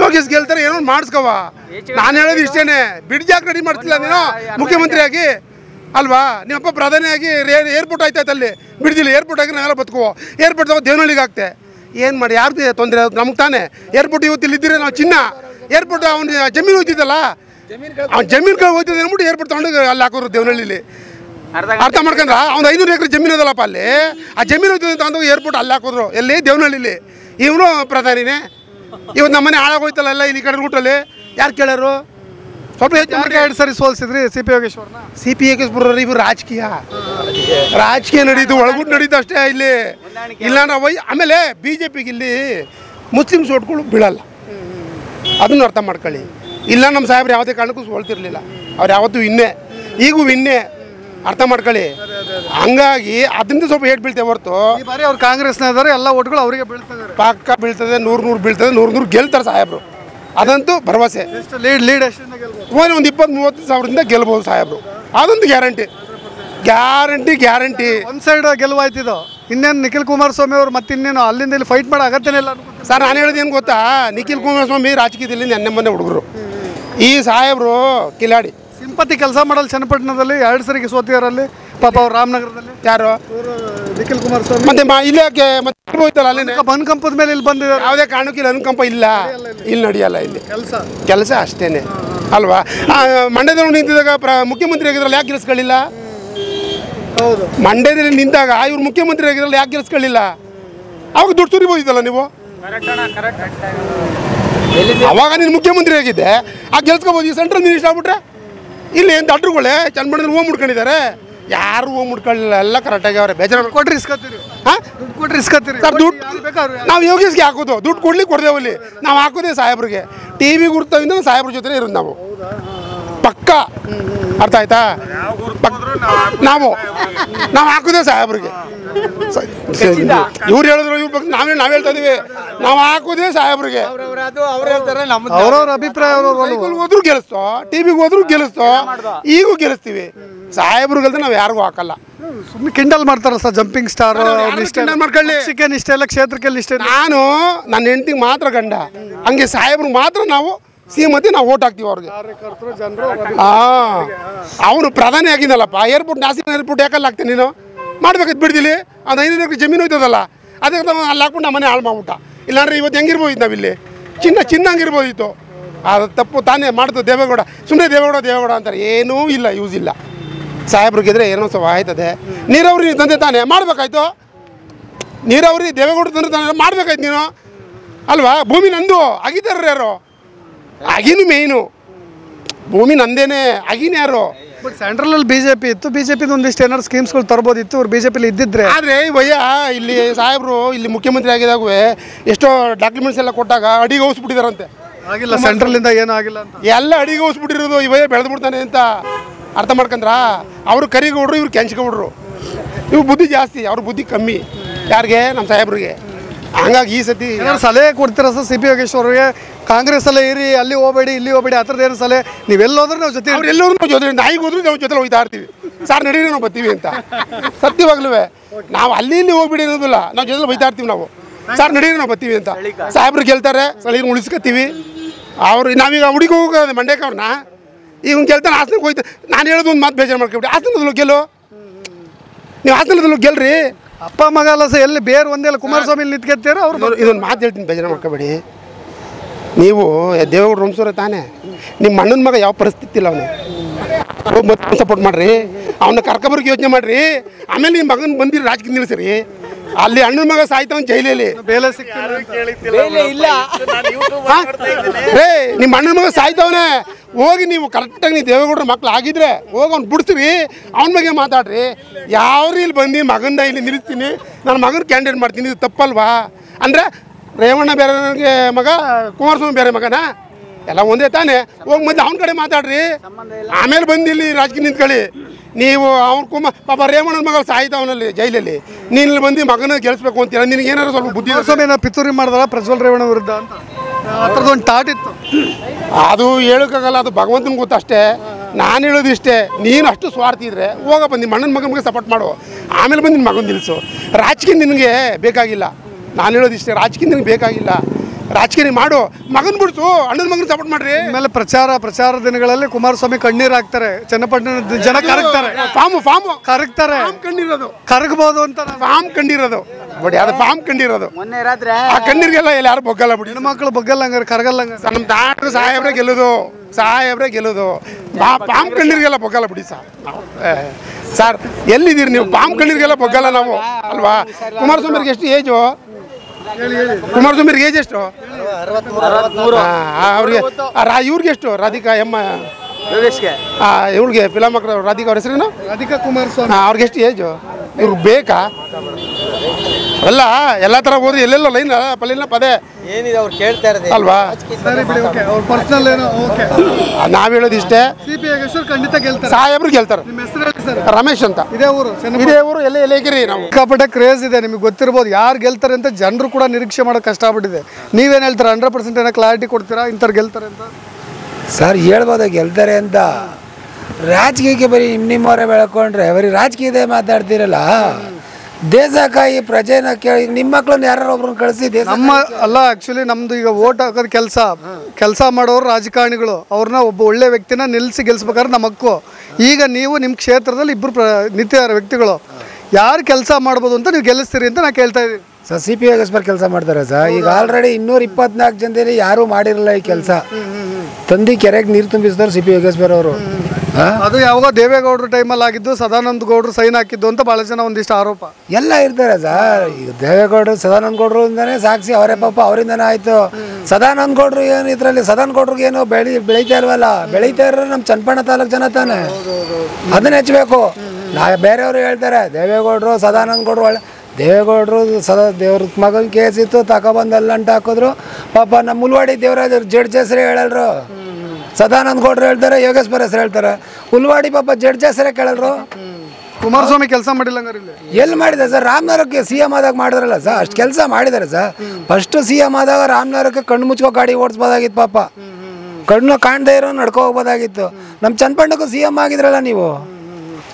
ಯೋಗೇಶ್ ಗೆಲ್ತಾರೆ, ಏನೋ ಮಾಡಿಸ್ಕವ. ನಾನು ಹೇಳೋದು ಇಷ್ಟೇನೆ, ಬಿಡ್ಜಿ ಹಾಕಿ ರೆಡಿ ಮಾಡ್ತಿಲ್ಲ ನೀನು ಮುಖ್ಯಮಂತ್ರಿಯಾಗಿ, ಅಲ್ವಾ ನಿಮ್ಮಪ್ಪ ಪ್ರಧಾನಿಯಾಗಿ ಏರ್ಪೋರ್ಟ್ ಆಯ್ತಾಯ್ತಲ್ಲಿ ಬಿಡ್ದಿಲ್ಲ ಏರ್ಪೋರ್ಟ್ ಆಗಿ ನಾವೆಲ್ಲ ಬದುಕುವ ಏರ್ಪೋರ್ಟ್ ತಗೋ ದೇವನಹಳ್ಳಿಗೆ ಹಾಕ್ತೆ ಏನು ಮಾಡಿ ಯಾರ್ದು ತೊಂದರೆ ಆಗುತ್ತೆ ನಮ್ಗೆ ತಾನೇ ಏರ್ಪೋರ್ಟ್ ಇವತ್ತು ಇಲ್ಲಿದ್ದೀರ ನಾವು ಚಿನ್ನ ಏರ್ಪೋರ್ಟ್ ಅವ್ನು ಜಮೀನು ಹೋಗ್ತಿದ್ದಲ್ಲ ಅವ್ನು ಜಮೀನು ಕಡೆ ಹೋಗ್ತಿದ್ದ ಅಂದ್ಬಿಟ್ಟು ಏರ್ಪೋರ್ಟ್ ತೊಗೊಂಡು ಅಲ್ಲಿ ಹಾಕೋರು ದೇವನಹಳ್ಳಿಲಿ ಅರ್ಥ ಮಾಡ್ಕೊಂಡ್ರ ಅವ್ನು ಐನೂರು ಎಕರೆ ಜಮೀನು ಅದಲ್ಲಪ್ಪ ಅಲ್ಲಿ ಆ ಜಮೀನು ಹೋಗ್ತಿದ್ದ ಅಂತ ಅಂದಾಗ ಏರ್ಪೋರ್ಟ್ ಅಲ್ಲಿ ಹಾಕೋರು ಎಲ್ಲಿ ದೇವನಹಳ್ಳಿಲಿ ಇವನು ಪ್ರಧಾನಿನೇ ಇವತ್ತು ನಮ್ಮನೆ ಹಾಳಾಗೋಯ್ತಲ್ಲ ಎಲ್ಲ ಇಲ್ಲಿ ಕಡೆ ರೂಟಲ್ಲಿ ಯಾರು ಕೇಳೋರು ಸ್ವಲ್ಪ ಯೋಚನೆ ಮಾಡಿ ಎರಡು ಸಾರಿ ಸೋಲಿಸಿದ್ರಿ ಸಿ ಪಿ ಯೋಗೇಶ್ವರ್ನ ಸಿ ಪಿ ಯೋಗೇಶ್ವರ ಇವರು ರಾಜಕೀಯ ರಾಜಕೀಯ ನಡೀತು ಒಳಗುಟ್ಟು ನಡೀತು ಅಷ್ಟೇ ಇಲ್ಲಿ ಇಲ್ಲ ನಾವು ಆಮೇಲೆ ಬಿ ಜೆ ಪಿಗೆ ಇಲ್ಲಿ ಮುಸ್ಲಿಮ್ಸ್ ಓಟ್ಗಳು ಬೀಳಲ್ಲ ಅದನ್ನು ಅರ್ಥ ಮಾಡ್ಕೊಳ್ಳಿ ಇಲ್ಲ ನಮ್ಮ ಸಾಹೇಬ್ರು ಯಾವುದೇ ಕಾರಣಕ್ಕೂ ಸೋಲ್ತಿರ್ಲಿಲ್ಲ ಅವ್ರು ಯಾವತ್ತೂ ಇನ್ನೇ ಈಗೂ ಇನ್ನೇ ಅರ್ಥ ಮಾಡ್ಕೊಳ್ಳಿ ಹಂಗಾಗಿ ಅದರಿಂದ ಸ್ವಲ್ಪ ಏಟ್ ಬೀಳ್ತೇವೆ ಹೊರತು ಬಾರಿ ಅವ್ರು ಕಾಂಗ್ರೆಸ್ನ ಇದ್ದಾರೆ ಎಲ್ಲ ಓಟ್ಗಳು ಅವರಿಗೆ ಬೀಳ್ತದೆ ಪಕ್ಕ ಬೀಳ್ತದೆ ನೂರು ನೂರು ಬೀಳ್ತದೆ ನೂರು ನೂರು ಗೆಲ್ತಾರೆ ಸಾಹೇಬ್ರು ಅದಂತೂ ಭರವಸೆ ಲೀಡ್ ಲೀಡ್ ಅಷ್ಟೇ ಒಂದು ಇಪ್ಪತ್ತು ಮೂವತ್ತು ಸಾವಿರದಿಂದ ಗೆಲ್ಬೋದು ಸಾಹೇಬ್ರು ಅದೊಂದು ಗ್ಯಾರಂಟಿ ಗ್ಯಾರಂಟಿ ಗ್ಯಾರಂಟಿ ಒಂದು ಸೈಡ್ ಗೆಲುವಾಯ್ತಿದ್ದು ಇನ್ನೇನು ನಿಖಿಲ್ ಕುಮಾರಸ್ವಾಮಿ ಅವರು ಮತ್ತಿನ್ನೇನು ಅಲ್ಲಿಂದ ಇಲ್ಲಿ ಫೈಟ್ ಮಾಡೋ ಅಗತ್ಯನೇ ಇಲ್ಲ ಸರ್ ನಾನು ಹೇಳೋದು ಏನು ಗೊತ್ತಾ ನಿಖಿಲ್ ಕುಮಾರಸ್ವಾಮಿ ರಾಜಕೀಯದಲ್ಲಿ ನೆನ್ನೆ ಮೊನ್ನೆ ಹುಡುಗರು ಈ ಸಾಹೇಬರು ಕಿಲಾಡಿ ಸಿಂಪತಿ ಕೆಲಸ ಮಾಡಲ್ಲ ಚನ್ನಪಟ್ಟಣದಲ್ಲಿ ಎರಡು ಸರಿಗೆ ಸೋತಿಯಾರಲ್ಲಿ ಪಾಪ ಅವ್ರು ರಾಮನಗರದಲ್ಲಿ ಯಾರು ನಿಖಿಲ್ ಕುಮಾರಸ್ವಾಮಿ ಮತ್ತೆ ಇಲ್ಲೇ ಹೋಯ್ತಲ್ಲ ಅಲ್ಲಿ ಅನುಕಂಪದ ಮೇಲೆ ಇಲ್ಲಿ ಬಂದಿದ್ದಾರೆ ಯಾವುದೇ ಕಾರಣಕ್ಕೆ ಇಲ್ಲಿ ಅನುಕಂಪ ಇಲ್ಲ ಇಲ್ಲಿ ನಡೆಯಲ್ಲ ಇಲ್ಲಿ ಕೆಲಸ ಕೆಲಸ ಅಷ್ಟೇನೆ ಅಲ್ವಾ ಮಂಡ್ಯದಲ್ಲಿ ನಿಂತಿದ್ದಾಗ ಪ್ರ ಮುಖ್ಯಮಂತ್ರಿ ಆಗಿದ್ರಲ್ಲಿ ಯಾಕೆ ಗೆಲ್ಸ್ಕೊಳ್ಳಿಲ್ಲ ಹೌದು ಮಂಡ್ಯದಲ್ಲಿ ನಿಂತಾಗ ಇವ್ರು ಮುಖ್ಯಮಂತ್ರಿ ಆಗಿದ್ರಲ್ಲಿ ಯಾಕೆ ಗೆಲ್ಸ್ಕೊಳ್ಳಿಲ್ಲ ಅವಾಗ ದುಡ್ಡು ತುರಿಬೋದಿದ್ದಲ್ಲ ನೀವು ಅವಾಗ ನೀನು ಮುಖ್ಯಮಂತ್ರಿ ಆಗಿದ್ದೆ ಆ ಗೆಲ್ಸ್ಕೊಬೋದು ಈ ಸೆಂಟ್ರಲ್ ಮಿನಿಸ್ಟರ್ ಆಗ್ಬಿಟ್ರೆ ಇಲ್ಲಿ ಏನು ದಡ್ರುಗಳೇ ಚನ್ನಪಟ್ಟಣದಲ್ಲಿ ಹೋಗಿ ಮುಡ್ಕೊಂಡಿದ್ದಾರೆ ಯಾರು ಹೋಗಿ ಮುಡ್ಕೊಳ್ಳಿಲ್ಲ ಎಲ್ಲ ಕರೆಕ್ಟಾಗಿ ಅವರೇ ಬೇಜಾರು ಕೊಟ್ಟರೆ ಇಸ್ಕೊತೀರಿ ಹಾಂ ದುಡ್ಡು ಕೊಟ್ಟರೆ ಇಸ್ಕೊತೀರಿ ಸರ್ ದುಡ್ಡು ನಾವು ಯೋಗೇಶ್ಗೆ ಹಾಕೋದು ದುಡ್ಡು ಕೊಡ್ಲಿಕ್ಕೆ ಕೊಡ್ದೇವಲ್ಲಿ ನಾವು ಹಾಕೋದೇ ಸಾಹೇಬ್ರಿಗೆ ಟಿ ವಿ ಗುರ್ತವಿಂದ ಸಾಹೇಬ್ರ ಜೊತೆ ಇರೋದು ನಾವು ಪಕ್ಕ ಅರ್ಥ ಆಯ್ತಾ ನಾವು ನಾವು ಹಾಕೋದೇ ಸಾಹೇಬ್ರಿಗೆ ಇವ್ರು ಹೇಳಿದ್ರು ಇವ್ರ ಬಗ್ಗೆ ನಾವೇ ನಾವು ಹೇಳ್ತಾ ಇದೀವಿ ನಾವು ಹಾಕೋದೇ ಸಾಹೇಬ್ರಿಗೆ ಅವ್ರವ್ರ ಅಭಿಪ್ರಾಯ ಹೋದ್ರು ಗೆಲ್ಲಿಸ್ತೋ ಟಿವಿಗೆ ಹೋದ್ರು ಗೆಲ್ಲಿಸ್ತೋ ಈಗೂ ಗೆಲ್ಲಿಸ್ತೀವಿ ಸಾಹೇಬ್ರಿಗಲ್ದ ನಾವು ಯಾರಿಗೂ ಹಾಕಲ್ಲ ಸುಮ್ಮನೆ ಕಿಂಡಲ್ ಮಾಡ್ತಾರಲ್ಲ ಸರ್ ಜಂಪಿಂಗ್ ಸ್ಟಾರ್ ಮಾಡ್ಕೊಳ್ಳಿ ಚಿಕನ್ ಇಷ್ಟ ಎಲ್ಲ ಕ್ಷೇತ್ರಕ್ಕೆ ಇಷ್ಟ ನಾನು ನನ್ನ ಹೆಂಡತಿಗೆ ಮಾತ್ರ ಗಂಡ ಹಂಗೆ ಸಾಹೇಬ್ರಿಗೆ ಮಾತ್ರ ನಾವು ಸೀಮಂತೆ ನಾವು ಓಟ್ ಹಾಕ್ತೀವಿ ಅವ್ರಿಗೆ ಹಾಂ ಅವನು ಪ್ರಧಾನಿ ಆಗಿದ್ದಲ್ಲಪ್ಪ ಏರ್ಪೋರ್ಟ್ ನಾಸಿಕ್ ಏರ್ಪೋರ್ಟ್ ಯಾಕಲ್ಲಿ ಹಾಕ್ತೀನಿ ನೀನು ಮಾಡ್ಬೇಕದ್ ಬಿಡ್ದಿಲ್ಲಿ ಅದು ಐನೂರು ಎಕರೆ ಜಮೀನು ಹೋಯ್ತದಲ್ಲ ಅದಕ್ಕೆ ನಾವು ಅಲ್ಲಿ ಹಾಕ್ಬಿಟ್ಟು ನಮ್ಮ ಮನೆ ಹಾಳು ಮಾಡ್ಬಿಟ್ಟ ಇಲ್ಲಾಂದ್ರೆ ಇವತ್ತು ಹೆಂಗಿರ್ಬೋದು ನಾವಿಲ್ಲಿ ಚಿನ್ನ ಚಿನ್ನ ಹಂಗಿರ್ಬೋದಿತ್ತು ಅದು ತಪ್ಪು ತಾನೇ ಮಾಡ್ತದೆ ದೇವೇಗೌಡ ಸುಮ್ಮನೆ ದೇವೇಗೌಡ ದೇವೇಗೌಡ ಅಂತಾರೆ ಏನೂ ಇಲ್ಲ ಯೂಸ್ ಇಲ್ಲ ಸಾಹೇಬ್ರಿಗಿದ್ರೆ ಏನೋ ಸ್ವಲ್ಪ ಆಯ್ತದೆ ನೀರಾವರಿ ತಂದೆ ತಾನೇ ಮಾಡಬೇಕಾಯ್ತು ನೀರಾವರಿ ದೇವೇಗೌಡ ತಂದ್ರೆ ತಾನೇ ಮಾಡಬೇಕಾಯ್ತು ನೀನು ಅಲ್ವಾ ಭೂಮಿ ನಂದು ಆಗಿದ್ದಾರೆ ಯಾರು ಆಗಿನೂ ಮೇಯ್ನು ಭೂಮಿ ನಂದೇನೆ ಆಗಿನ ಯಾರು ಬಟ್ ಸೆಂಟ್ರಲಲ್ಲಿ ಬಿ ಜೆ ಪಿ ಇತ್ತು ಬಿ ಜೆ ಪಿದು ಒಂದಿಷ್ಟು ಏನಾದ್ರು ಸ್ಕೀಮ್ಸ್ಗಳು ತರ್ಬೋದಿತ್ತು ಅವ್ರು ಬಿ ಜೆ ಪಿಲಿ ಇದ್ದಿದ್ರೆ ಆದರೆ ವಯ್ಯ ಇಲ್ಲಿ ಸಾಹೇಬರು ಇಲ್ಲಿ ಮುಖ್ಯಮಂತ್ರಿ ಆಗಿದಾಗೂ ಎಷ್ಟೋ ಡಾಕ್ಯುಮೆಂಟ್ಸ್ ಎಲ್ಲ ಕೊಟ್ಟಾಗ ಅಡಿಗೆ ಹೋಗಿಸ್ಬಿಟ್ಟಿದಾರಂತೆ ಆಗಿಲ್ಲ ಸೆಂಟ್ರಲಿಂದ ಏನೂ ಆಗಿಲ್ಲ ಅಂತ ಎಲ್ಲ ಅಡಿಗೆ ಹೋಗಿಸ್ಬಿಟ್ಟಿರೋದು ಇವಯ್ಯ ಬೆಳೆದ್ಬಿಡ್ತಾನೆ ಅಂತ ಅರ್ಥ ಮಾಡ್ಕೊಂಡ್ರ ಅವರು ಕರಿಗೌಡ್ರು ಇವ್ರು ಕೆಂಚ್ಕೊಬಿಡ್ರು ಇವ್ರು ಬುದ್ಧಿ ಜಾಸ್ತಿ ಅವ್ರ ಬುದ್ಧಿ ಕಮ್ಮಿ ಯಾರಿಗೆ ನಮ್ಮ ಸಾಹೇಬ್ರಿಗೆ ಹಂಗಾಗಿ ಈ ಸತಿ ಸಲಹೆ ಕೊಡ್ತಿರೋ ಸರ್ ಸಿ ಪಿ ಯೋಗೇಶ್ವರ್ ಅವರಿಗೆ ಕಾಂಗ್ರೆಸ್ ಅಲ್ಲೇ ಇರಿ ಅಲ್ಲಿ ಹೋಗಬೇಡಿ ಇಲ್ಲಿ ಹೋಗಬೇಡಿ ಆ ಥರದ್ದು ಏನು ಸಲಹೆ ನೀವೆಲ್ಲೋದ್ರೂ ನಾವು ಜೊತೆ ಎಲ್ಲೋದ್ರೂ ನಾವು ಜೊತೆ ನಾಯಿಗೆ ಹೋದ್ರೂ ನಾವು ಜೊತೆ ಹೋಗ್ತಾ ಇರ್ತೀವಿ ಸಾರ್ ನಡೀರಿ ನಾವು ಬರ್ತೀವಿ ಅಂತ ಸತ್ಯವಾಗ್ಲೂ ನಾವು ಅಲ್ಲಿ ಇಲ್ಲಿ ಹೋಗ್ಬಿಡಿ ಅನ್ನೋದಿಲ್ಲ ನಾವು ಜೊತೆ ಹೋಗ್ತಾ ಇರ್ತೀವಿ ನಾವು ಸಾರ್ ನಡೀರಿ ನಾವು ಬರ್ತೀವಿ ಅಂತ ಸಾಹೇಬ್ರು ಗೆಲ್ತಾರೆ ಸಲಹೆ ಉಳಿಸ್ಕೊತೀವಿ ಅವ್ರು ನಾವೀಗ ಹುಡುಗಿ ಹೋಗೋದು ಮಂಡ್ಯಕ್ಕೆ ಅವ್ರನ್ನ ಈಗ ಒಂದು ಗೆಲ್ತಾನೆ ಹಾಸನಕ್ಕೆ ಹೋಯ್ತು ನಾನು ಹೇಳೋದು ಒಂದು ಮಾತು ಬೇಜಾರು ಮಾಡ್ಕೊಬಿಡಿ ಹಾಸನದಲ್ಲೂ ಗೆಲ್ಲು ನೀವು ಹಾಸನದಲ್ಲೂ ಗೆಲ್ರಿ ಅಪ್ಪ ಮಗ ಅಲ್ಲ ಸರ್ ಎಲ್ಲಿ ಬೇರೆ ಒಂದೇ ಅಲ್ಲ ಕುಮಾರಸ್ವಾಮಿ ನಿಂತ್ಕೊತೀರ ಅವ್ರು ಇದೊಂದು ಮಾತು ಹೇಳ್ತೀನಿ ಬೇಜಾರು ಮಾಡ್ಕೊಬೇಡಿ ನೀವು ದೇವೇಗೌಡ ವಂಶೂರೇ ತಾನೇ ನಿಮ್ಮ ಅಣ್ಣನ ಮಗ ಯಾವ ಪರಿಸ್ಥಿತಿ ಇಲ್ಲ ಅವನು ಮತ್ತೆ ಸಪೋರ್ಟ್ ಮಾಡಿರಿ ಅವನ ಕರ್ಕೊಬರ್ಗೆ ಯೋಚನೆ ಮಾಡಿರಿ ಆಮೇಲೆ ನಿಮ್ಮ ಮಗನ ಬಂದಿರಿ ರಾಜಕೀಯ ನಿಲ್ಲಿಸಿರಿ ಅಲ್ಲಿ ಅಣ್ಣನ ಮಗ ಸಾಯ್ತಾವ್ ಜೈಲಲ್ಲಿ ಬೇಲೆ ರೇ ನಿಮ್ಮ ಅಣ್ಣನ ಮಗ ಸಾಯ್ತಾವನೆ ಹೋಗಿ ನೀವು ಕರೆಕ್ಟಾಗಿ ನೀವು ದೇವೇಗೌಡರ ಮಕ್ಳು ಆಗಿದ್ರೆ ಹೋಗಿ ಅವ್ನು ಬಿಡಿಸ್ರಿ ಅವನ ಬಗ್ಗೆ ಮಾತಾಡ್ರಿ ಯಾವ್ರಿ ಇಲ್ಲಿ ಬಂದು ಮಗನ್ನ ಇಲ್ಲಿ ನಿಲ್ಲಿಸ್ತೀನಿ ನನ್ನ ಮಗನ ಕ್ಯಾಂಡಿಡೇಟ್ ಮಾಡ್ತೀನಿ ಇದು ತಪ್ಪಲ್ವಾ ಅಂದರೆ ರೇವಣ್ಣ ಬೇರೆ ನನಗೆ ಮಗ ಕುಮಾರಸ್ವಾಮಿ ಬೇರೆ ಮಗನಾ ಎಲ್ಲ ಒಂದೇ ತಾನೇ ಹೋಗಿ ಮತ್ತೆ ಅವ್ನ ಕಡೆ ಮಾತಾಡ್ರಿ ಆಮೇಲೆ ಬಂದು ಇಲ್ಲಿ ರಾಜಕೀಯ ನಿಂತ್ಕೊಳ್ಳಿ ನೀವು ಅವ್ನು ಕುಮಾರ್ ಪಾಪ ರೇವಣ್ಣನ ಮಗ ಸಾಯ್ತು ಅವನಲ್ಲಿ ಜೈಲಲ್ಲಿ ನೀನು ಬಂದು ಮಗನ ಗೆಲ್ಸ್ಬೇಕು ಅಂತೀರ ನಿನಗೆ ಏನಾದ್ರು ಸ್ವಲ್ಪ ಬುದ್ಧಿ ಕುಮಾರಸ್ವಾಮಿ ಏನೋ ಪಿತೂರಿ ಮಾಡಿದ್ರ ಪ್ರಜ್ವಲ್ ರೇವಣ್ಣ ವಿರುದ್ಧ ಅಂತ ಆ ಥರದೊಂದು ಟಾಟ್ ಇತ್ತು ಅದು ಹೇಳೋಕ್ಕಾಗಲ್ಲ ಅದು ಭಗವಂತನ ಗೊತ್ತಷ್ಟೇ ನಾನು ಹೇಳೋದು ಇಷ್ಟೇ ನೀನು ಅಷ್ಟು ಸ್ವಾರ್ಥಿ ಇದ್ದರೆ ಹೋಗಪ್ಪ ನಿಮ್ಮ ಅಣ್ಣನ ಮಗನ ಮಗ ಸಪೋರ್ಟ್ ಮಾಡು ಆಮೇಲೆ ಬಂದು ನಿನ್ನ ಮಗನ ನಿಲ್ಲಿಸು ರಾಜಕೀಯ ನಿನಗೆ ಬೇಕಾಗಿಲ್ಲ ನಾನು ಹೇಳೋದು ಇಷ್ಟೇ ರಾಜಕೀಯ ನಿನಗೆ ಬೇಕಾಗಿಲ್ಲ ರಾಜಕೀಯ ಮಾಡು ಮಗನ್ ಬಿಡ್ತು ಅಣ್ಣನ ಮಗನ್ ಸಪೋರ್ಟ್ ಮಾಡ್ರಿ ಮೇಲೆ ಪ್ರಚಾರ ಪ್ರಚಾರ ದಿನಗಳಲ್ಲಿ ಕುಮಾರಸ್ವಾಮಿ ಕಣ್ಣೀರ್ ಹಾಕ್ತಾರೆ ಚನ್ನಪಟ್ಟಣದ ಜನ ಕರಗ್ತಾರೆ ಫಾರ್ಮ್ ಫಾರ್ಮ್ ಕರಗ್ತಾರೆ ಫಾರ್ಮ್ ಕಣ್ಣಿರೋದು ಕರಗಬಹುದು ಅಂತ ಫಾರ್ಮ್ ಕಣ್ಣಿರೋದು ನೋಡಿ ಅದು ಫಾರ್ಮ್ ಕಣ್ಣಿರೋದು ಮೊನ್ನೆ ರಾತ್ರಿ ಆ ಕಣ್ಣೀರಿಗೆಲ್ಲ ಯಾರು ಬಗ್ಗಲ್ಲ ಬಿಡಿ ನಮ್ಮ ಮಕ್ಕಳು ಬಗ್ಗಲ್ಲ ಹಂಗಾರೆ ಕರಗಲ್ಲ ಹಂಗಾರೆ ನಮ್ಮ ಡಾಕ್ಟರ್ ಸಾಹೇಬ್ರೆ ಗೆಲ್ಲೋದು ಸಾಹೇಬ್ರೆ ಗೆಲ್ಲೋದು ಫಾರ್ಮ್ ಕಣ್ಣೀರಿಗೆಲ್ಲ ಬಗ್ಗಲ್ಲ ಬಿಡಿ ಸರ್ ಸರ್ ಎಲ್ಲಿದ್ದೀರಿ ನೀವು ಫಾರ್ಮ್ ಕಣ್ಣೀರಿಗೆಲ್ಲ ಬಗ್ಗಲ್ಲ ನಾವು ಅಲ್ವಾ ಕುಮಾರಸ್ವಾಮಿ ಎಷ್ಟು ಏಜು ಕುಮಾರಸ್ವಾಮಿ ಏಜ್ ಎಷ್ಟು ಇವ್ರಿಗೆ ಎಷ್ಟು ರಾಧಿಕಾ ಎಮ್ಮ ಇವ್ರಿಗೆ ಫಿಲಮ್ ರಾಧಿಕಾ ಅವ್ರ ಹೆಸರೇನು ರಾಧಿಕಾ ಕುಮಾರಸ್ವಾಮಿ ಅವ್ರಿಗೆ ಎಷ್ಟು ಏಜು ಇವ್ರಿಗೆ ಬೇಕಾ ಅಲ್ಲ ಎಲ್ಲ ಥರ ಹೋದ್ರೆ ಎಲ್ಲೆಲ್ಲ ಲೈನ್ ಪಲ್ಲಿನ ಪದೇ ಏನಿದೆ ಅವ್ರು ಕೇಳ್ತಾ ಇರೋದು ಅಲ್ವಾ ಸರಿ ಬಿಡಿ ಓಕೆ ಅವ್ರ ಪರ್ಸನಲ್ ಏನೋ ಓಕೆ ನಾವು ಹೇಳೋದು ಇಷ್ಟೇ ಸಿಪಿಯೋಗೇಶ್ವರ್ ಖಂಡಿತ ಗೆಲ್ತಾರೆ ಸಾಹೇಬ್ರು ಗೆಲ್ತಾರೆ ನಿಮ್ಮ ಹೆಸರು ಹೇಳಿ ಸರ್ ರಮೇಶ್ ಅಂತ ಇದೇ ಊರು ಇದೇ ಊರು ಎಲ್ಲ ಎಲೆಗಿರಿ ನಾವು ಕಾಪಟ ಕ್ರೇಜ್ ಇದೆ ನಿಮಗೆ ಗೊತ್ತಿರಬಹುದು ಯಾರು ಗೆಲ್ತಾರೆ ಅಂತ ಜನರು ಕೂಡ ನಿರೀಕ್ಷೆ ಮಾಡೋಕೆ ಕಷ್ಟ ಆಗ್ಬಿಟ್ಟಿದೆ ನೀವೇನು ಹೇಳ್ತೀರಾ ಹಂಡ್ರೆಡ್ ಪರ್ಸೆಂಟ್ ಏನೋ ಕ್ಲಾರಿಟಿ ಕೊಡ್ತೀರಾ ಇಂಥವ್ರು ಗೆಲ್ತಾರೆ ಅಂತ ಸರ್ ಹೇಳ್ಬೋದ ಗೆಲ್ತಾರೆ ಅಂತ ರಾಜಕೀಯಕ್ಕೆ ಬರೀ ನಿಮ್ಮ ನಿಮ್ಮವರೇ ಬೆಳ್ಕೊಂಡ್ರೆ ಬರೀ ರಾಜಕೀಯದೇ ಮಾತಾಡ್ತಿರಲ್ಲ ದೇಶಕ್ಕಾಗಿ ಪ್ರಜೆನ ಕೇಳಿ ನಿಮ್ಮ ಮಕ್ಕಳನ್ನ ಯಾರೊಬ್ರನ್ನ ಕಳಿಸಿ ನಮ್ಮ ಅಲ್ಲ ಆ್ಯಕ್ಚುಲಿ ನಮ್ಮದು ಈಗ ಓಟ್ ಹಾಕೋದು ಕೆಲಸ ಕೆಲಸ ಮಾಡೋರು ರಾಜಕಾರಣಿಗಳು ಅವ್ರನ್ನ ಒಬ್ಬ ಒಳ್ಳೆ ವ್ಯಕ್ತಿನ ನಿಲ್ಲಿಸಿ ಗೆಲ್ಸ್ಬೇಕಾದ್ರೆ ನಮ್ಮ ಹಕ್ಕು ಈಗ ನೀವು ನಿಮ್ಮ ಕ್ಷೇತ್ರದಲ್ಲಿ ಇಬ್ಬರು ಪ್ರ ನಿತ್ಯ ವ್ಯಕ್ತಿಗಳು ಯಾರು ಕೆಲಸ ಮಾಡ್ಬೋದು ಅಂತ ನೀವು ಗೆಲ್ಲಿಸ್ತೀರಿ ಅಂತ ನಾನು ಕೇಳ್ತಾ ಇದ್ದೀನಿ ಸರ್ ಸಿ ಪಿ ಯೋಗೇಶ್ವರ್ ಕೆಲಸ ಮಾಡ್ತಾರೆ ಸರ್ ಈಗ ಆಲ್ರೆಡಿ ಇನ್ನೂರ ಇಪ್ಪತ್ನಾಲ್ಕು ಜನದಲ್ಲಿ ಯಾರೂ ಮಾಡಿರಲ್ಲ ಈ ಕೆಲಸ ತಂದು ಕೆರೆಗೆ ನೀರು ತುಂಬಿಸಿದವರು ಸಿ ಪಿ ಯೋಗೇಶ್ವರ್ ಅವರು ಅದು ಯಾವಾಗ ದೇವೇಗೌಡರು ಟೈಮಲ್ಲಿ ಆಗಿದ್ದು ಸದಾನಂದ ಗೌಡರು ಸೈನ್ ಹಾಕಿದ್ದು ಅಂತ ಭಾಳ ಜನ ಒಂದಿಷ್ಟು ಆರೋಪ ಎಲ್ಲ ಇರ್ತಾರೆ ಸರ್ ಈಗ ದೇವೇಗೌಡರು ಸದಾನಂದ ಗೌಡರು ಇಂದಾನೆ ಸಾಕ್ಷಿ ಅವರೇ ಪಾಪ ಅವರಿಂದನೇ ಆಯಿತು ಸದಾನಂದ ಗೌಡರು ಏನು ಇದರಲ್ಲಿ ಸದಾನಂದ ಗೌಡ್ರಿಗೆ ಏನು ಬೆಳಿ ಬೆಳೀತಾ ಇಲ್ವಲ್ಲ ಬೆಳೀತಾ ಇರೋ ನಮ್ಮ ಚನ್ನಪಟ್ಟಣ ತಾಲೂಕು ಜನ ತಾನೆ ಅದನ್ನ ಹೆಚ್ಚಬೇಕು ನಾ ಬೇರೆಯವರು ಹೇಳ್ತಾರೆ ದೇವೇಗೌಡರು ಸದಾನಂದ ಗೌಡರು ಒಳ್ಳೆ ದೇವೇಗೌಡರು ಸದಾ ದೇವ್ರ ಮಗನ ಕೇಸ್ ಇತ್ತು ತಗೊಬಂದು ಅಲ್ಲಂಟ ಹಾಕಿದ್ರು ಪಾಪ ನಮ್ಮ ಮುಲ್ವಾಡಿ ದೇವರಾಜ್ ಜಡ್ಜ್ ಹೆಸರೇ ಹೇಳಲ್ರು ಸದಾನಂದ ಗೌಡ್ರು ಹೇಳ್ತಾರೆ ಯೋಗೇಶ್ವರ ಹೆಸರು ಹೇಳ್ತಾರೆ ಹುಲ್ವಾಡಿ ಪಾಪ ಜಡ್ಜ್ ಹೆಸರೇ ಕೇಳಲ್ರು ಕುಮಾರಸ್ವಾಮಿ ಕೆಲಸ ಮಾಡಿಲ್ಲ ಎಲ್ಲಿ ಮಾಡಿದೆ ಸರ್ ರಾಮನಗರಕ್ಕೆ ಸಿ ಎಮ್ ಆದಾಗ ಮಾಡಿದ್ರಲ್ಲ ಸರ್ ಅಷ್ಟು ಕೆಲಸ ಮಾಡಿದ್ದಾರೆ ಸರ್ ಫಸ್ಟ್ ಸಿ ಎಮ್ ಆದಾಗ ರಾಮನಗರಕ್ಕೆ ಕಣ್ಣು ಮುಚ್ಕೋ ಗಾಡಿ ಓಡಿಸ್ಬೋದಾಗಿತ್ತು ಪಾಪ ಕಣ್ಣು ಕಾಣದೇ ಇರೋ ನಡ್ಕೊ ಹೋಗ್ಬೋದಾಗಿತ್ತು ನಮ್ಮ ಚನ್ನಪಟ್ಟಣಕ್ಕೂ ಸಿ ಎಮ್ ಆಗಿದ್ರಲ್ಲ ನೀವು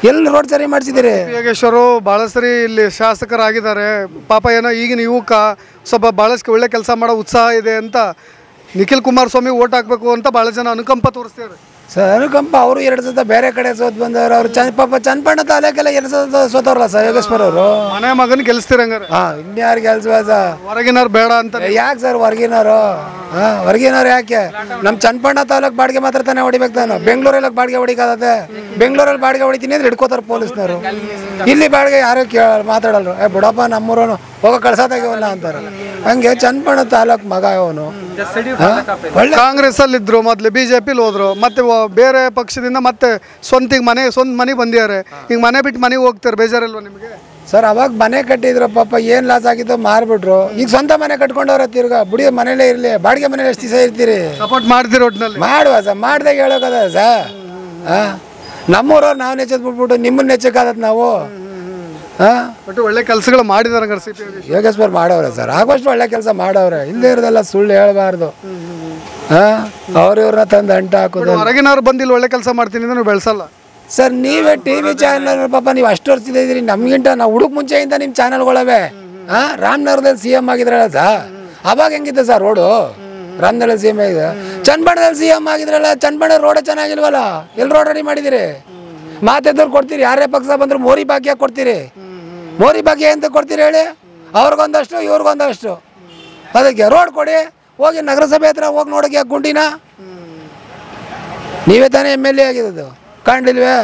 ಎಲ್ಲಿ ರೋಡ್ ಸರಿ ಮಾಡಿಸಿದ್ದೀರಿ ಯೋಗೇಶ್ವರು ಭಾಳ ಸರಿ ಇಲ್ಲಿ ಶಾಸಕರಾಗಿದ್ದಾರೆ ಪಾಪ ಏನೋ ಈಗಿನ ಯುವಕ ಸ್ವಲ್ಪ ಭಾಳಷ್ಟು ಒಳ್ಳೆ ಕೆಲಸ ಮಾಡೋ ಉತ್ಸಾಹ ಇದೆ ಅಂತ ನಿಖಿಲ್ ಕುಮಾರಸ್ವಾಮಿ ಓಟ್ ಹಾಕಬೇಕು ಅಂತ ಭಾಳ ಜನ ಅನುಕಂಪ ತೋರಿಸ್ತಾರೆ ಸರ್ ಅನುಕಂಪ ಅವರು ಎರಡು ಸತ ಬೇರೆ ಕಡೆ ಸೋತ್ ಬಂದವರು ಅವ್ರು ಚನ್ ಪಾಪ ಚನ್ನಪಟ್ಟಣ ತಾಲೂಕೆಲ್ಲ ಎರಡು ಸತ ಸೋತವ್ರಲ್ಲ ಸರ್ ಯೋಗೇಶ್ವರ್ ಅವರು ಮನೆ ಮಗನ ಗೆಲ್ಸ್ತೀರ ಹಂಗಾರೆ ಹಾಂ ಇನ್ಯಾರು ಗೆಲ್ಸುವ ಸರ್ ಹೊರಗಿನವ್ರು ಬೇಡ ಅಂತ ಯಾಕೆ ಸರ್ ಹೊರಗಿನವರು ಹಾಂ ಹೊರಗಿನವ್ರು ಯಾಕೆ ನಮ್ಮ ಚನ್ನಪಟ್ಟಣ ತಾಲೂಕು ಬಾಡಿಗೆ ಮಾತ್ರ ತಾನೇ ಹೊಡಿಬೇಕು ತಾನು ಬೆಂಗಳೂರಲ್ಲಿ ಬಾಡಿಗೆ ಹೊಡಿಕಾಗತ್ತೆ ಬೆಂಗಳೂರಲ್ಲಿ ಬಾಡಿಗೆ ಹೊಡಿತೀನಿ ಅಂದ್ರೆ ಹಿಡ್ಕೋತಾರೆ ಪೊಲೀಸ್ನವರು ಇಲ್ಲಿ ಬಾಡಿಗೆ ಯಾರು ಕೇ ಮಾತಾಡಲ್ರು ಏ ಬಿಡಪ್ಪ ನಮ್ಮೂರವನು ಹೋಗೋ ಕಳ್ಸೋದಾಗಿವಲ್ಲ ಅಂತಾರಲ್ಲ ಹಂಗೆ ಚನ್ನಪಟ್ಟಣ ತಾಲೂಕು ಮಗ ಅವನು ಒಳ್ಳೆ ಕಾಂಗ್ರೆಸ್ಸಲ್ಲಿದ್ದರು ಮೊದಲು ಬಿ ಜೆ ಪಿಲಿ ಹೋದರು ಮತ್ತೆ ಬೇರೆ ಪಕ್ಷದಿಂದ ಮತ್ತೆ ಸ್ವಂತ ಈಗ ಮನೆ ಸ್ವಂತ ಮನೆಗೆ ಬಂದಿದ್ದಾರೆ ಈಗ ಮನೆ ಬಿಟ್ಟು ಮನೆಗೆ ಹೋಗ್ತಾರೆ ಬೇಜಾರಲ್ವ ನಿಮಗೆ ಸರ್ ಅವಾಗ ಮನೆ ಕಟ್ಟಿದ್ರು ಪಾಪ ಏನು ಲಾಸ್ ಆಗಿದ್ದು ಮಾರ್ಬಿಟ್ರು ಈಗ ಸ್ವಂತ ಮನೆ ಕಟ್ಕೊಂಡವ್ರ ತಿರ್ಗಾ ಬುಡಿಯೋ ಮನೇಲೇ ಇರಲಿ ಬಾಡಿಗೆ ಮನೇಲಿ ಎಷ್ಟು ದಿವಸ ಇರ್ತೀರಿ ಸಪೋರ್ಟ್ ಮಾಡ್ತೀರಿ ಒಟ್ಟಿನಲ್ಲಿ ಮಾಡುವ ಸರ್ ಮಾಡ್ದಾಗ ಹೇಳೋಕದ ಸರ್ ಹಾಂ ನಮ್ಮೂರವ್ರು ನಾವು ನೆಚ್ಚದ್ ಬಿಟ್ಬಿಟ್ಟು ನಿಮ್ಮನ್ನ ನೆಚ್ಚಕ್ಕಾಗತ್ತೆ ನಾವು ಹಾಂ ಒಟ್ಟು ಒಳ್ಳೆ ಕೆಲಸಗಳು ಮಾಡಿದಾರೆ ಯೋಗೇಶ್ವರ್ ಮಾಡೋರೆ ಸರ್ ಆಗೋಷ್ಟು ಒಳ್ಳೆ ಕೆಲಸ ಮಾಡೋರೆ ಇಲ್ಲೇ ಇರೋದೆಲ್ಲ ಸುಳ್ಳು ಹೇಳಬಾರ್ದು ಹಾಂ ಅವ್ರು ಇವ್ರನ್ನ ತಂದು ಅಂಟ ಹಾಕೋದು ಹೊರಗಿನವ್ರು ಬಂದಿಲ್ಲ ಒಳ್ಳೆ ಕೆಲಸ ಮಾಡ್ತೀನಿ ಅಂದ್ರೆ ನೀವು ಬೆಳೆಸಲ್ಲ ಸರ್ ನೀವೇ ಟಿ ವಿ ಚಾನಲ್ ಪಾಪ ನೀವು ಅಷ್ಟು ವರ್ಷದಿಂದ ಇದ್ದೀರಿ ನಮಗಿಂತ ನಾವು ಹುಡುಕ್ ಮುಂಚೆಯಿಂದ ನಿಮ್ಮ ಚಾನಲ್ಗಳವೆ ಹಾಂ ರಾಮನಗರದಲ್ಲಿ ಸಿ ಎಮ್ ಆಗಿದ್ರಲ್ಲ ಸರ್ ಅವಾಗ ಹೆಂಗಿತ್ತು ಸರ್ ರೋಡು ರಾಮನಗರದಲ್ಲಿ ಸಿ ಎಮ್ ಆಗಿದೆ ಚನ್ನಪಟ್ಟಣದಲ್ಲಿ ಸಿ ಎಮ್ ಆಗಿದ್ರಲ್ಲ ಚನ್ನಪಟ್ಟಣ ರೋಡೇ ಚೆನ್ನಾಗಿಲ್ವಲ್ಲ ಎಲ್ಲಿ ರೋಡ್ ರೆಡಿ ಮಾಡಿದಿರಿ ಮಾತೆದ್ದವ್ರು ಕೊಡ್ತೀರಿ ಯಾರೇ ಪಕ್ಷ ಬಂದರು ಮೋರಿ ಭಾಗ್ಯ ಕೊಡ್ತೀರಿ ಮೋರಿ ಭಾಗ್ಯ ಅಂತ ಕೊಡ್ತೀರಿ ಹೇಳಿ ಅವ್ರಿಗೊಂದಷ್ಟು ಇವ್ರಿಗೊಂದಷ್ಟು ಅದಕ್ಕೆ ರೋಡ್ ಕೊಡಿ ಹೋಗಿ ನಗರಸಭೆ ಹತ್ರ ಹೋಗಿ ನೋಡೋಕೆ ಗುಂಡಿನ ನೀವೇ ತಾನೇ ಎಮ್ ಎಲ್ ಎ ಆಗಿರೋದು ಕಾಣ್ಲಿಲ್ವೇ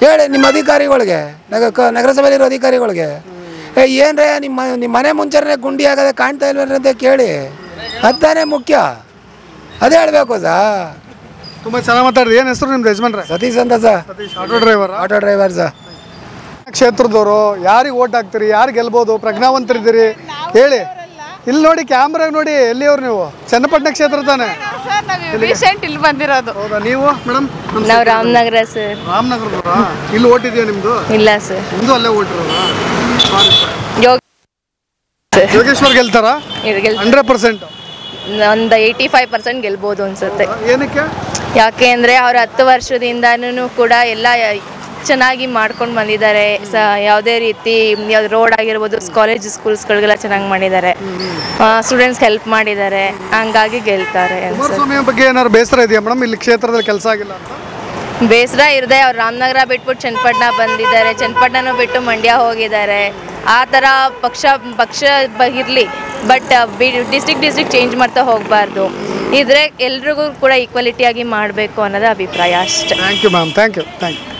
ಹೇಳಿ ನಿಮ್ಮ ಅಧಿಕಾರಿಗಳಿಗೆ ನಗರ ನಗರಸಭೆಯಲ್ಲಿರೋ ಅಧಿಕಾರಿಗಳಿಗೆ ಏ ಏನ್ರೇ ನಿಮ್ಮ ನಿಮ್ಮ ಮನೆ ಮುಂಚೆನೇ ಗುಂಡಿ ಆಗೋದೇ ಕಾಣ್ತಾ ಇಲ್ವೇನ್ರಿ ಅಂತ ಕೇಳಿ ಅದು ತಾನೇ ಮುಖ್ಯ ಅದೇ ಹೇಳಬೇಕು ಸರ್ ತುಂಬ ಚೆನ್ನಾಗಿ ಮಾತಾಡ್ರಿ ಏನು ಹೆಸರು ನಿಮ್ದು ಯಜಮಾನ್ರ ಸತೀಶ್ ಅಂತ sir Satish auto driver auto driver sir ಕ್ಷೇತ್ರದವರು ಯಾರಿಗೆ ಓಟ್ ಹಾಕ್ತೀರಿ ಯಾರು ಗೆಲ್ಬೋದು ಪ್ರಜ್ಞಾವಂತರಿದ್ದೀರಿ ಹೇಳಿ ಇಲ್ಲಿ ನೋಡಿ ಕ್ಯಾಮ್ರಾಗ ನೋಡಿ ಎಲ್ಲಿಯವ್ರು ನೀವು ಚನ್ನಪಟ್ಟಣ ಕ್ಷೇತ್ರ ತಾನೆ ರೀಸೆಂಟ್ ಇಲ್ಲಿ ಬಂದಿರೋದು ಹೌದಾ ನೀವು ಮೇಡಮ್ ನಾವು ರಾಮನಗರ ಸರ್ ರಾಮನಗರದವರಾ ಇಲ್ಲಿ ಓಟ್ ಇದೆಯಾ ನಿಮ್ಮದು ಇಲ್ಲ ಸರ್ ನಿಮ್ಮದು ಅಲ್ಲೇ ಓಟಿರೋದಾ ಯೋಗೇಶ್ವರ್ ಗೆಲ್ತಾರಾ ಹಂಡ್ರೆಡ್ ಪರ್ಸೆಂಟ್ ಒಂದು ಏಯ್ಟಿ ಫೈವ್ ಪರ್ಸೆಂಟ್ ಗೆಲ್ಬೋದು ಅನ್ಸುತ್ತೆ ಏನಕ್ಕೆ ಯಾಕೆ ಅಂದರೆ ಅವ್ರು ಹತ್ತು ವರ್ಷದಿಂದನೂ ಕೂಡ ಎಲ್ಲ ಚೆನ್ನಾಗಿ ಮಾಡ್ಕೊಂಡು ಬಂದಿದ್ದಾರೆ ಯಾವುದೇ ರೀತಿ ರೋಡ್ ಆಗಿರಬಹುದು ಕಾಲೇಜ್ ಸ್ಕೂಲ್ಸ್ ಗಳಿಗೆಲ್ಲ ಚೆನ್ನಾಗಿ ಮಾಡಿದ್ದಾರೆ ಸ್ಟೂಡೆಂಟ್ಸ್ ಹೆಲ್ಪ್ ಮಾಡಿದ್ದಾರೆ ಹಾಗಾಗಿ ಗೆಲ್ತಾರೆ ಕುಮಾರಸ್ವಾಮಿ ಬಗ್ಗೆ ಏನಾದರೂ ಬೇಸರ ಇದೆಯಾ ಮೇಡಂ ಇಲ್ಲಿ ಕ್ಷೇತ್ರದಲ್ಲಿ ಕೆಲಸ ಆಗಿಲ್ಲ ಅಂತ ಬೇಸರ ಇರದೆ ಅವರು ರಾಮನಗರ ಬಿಟ್ಬಿಟ್ಟು ಚನ್ನಪಟ್ಟಣ ಬಂದಿದ್ದಾರೆ ಚನ್ನಪಟ್ಟಣನೂ ಬಿಟ್ಟು ಮಂಡ್ಯ ಹೋಗಿದ್ದಾರೆ ಆ ತರ ಪಕ್ಷ ಪಕ್ಷ ಬಹಿರ್ಲಿ ಬಟ್ ಡಿಸ್ಟ್ರಿಕ್ಟ್ ಡಿಸ್ಟ್ರಿಕ್ಟ್ ಚೇಂಜ್ ಮಾಡ್ತಾ ಹೋಗಬಾರದು इद्रे एल्लरिगू कूड इक्वालिटी आगि माडबेकु अन्नोदु अभिप्राय अष्टे thank you ma'am thank you thank you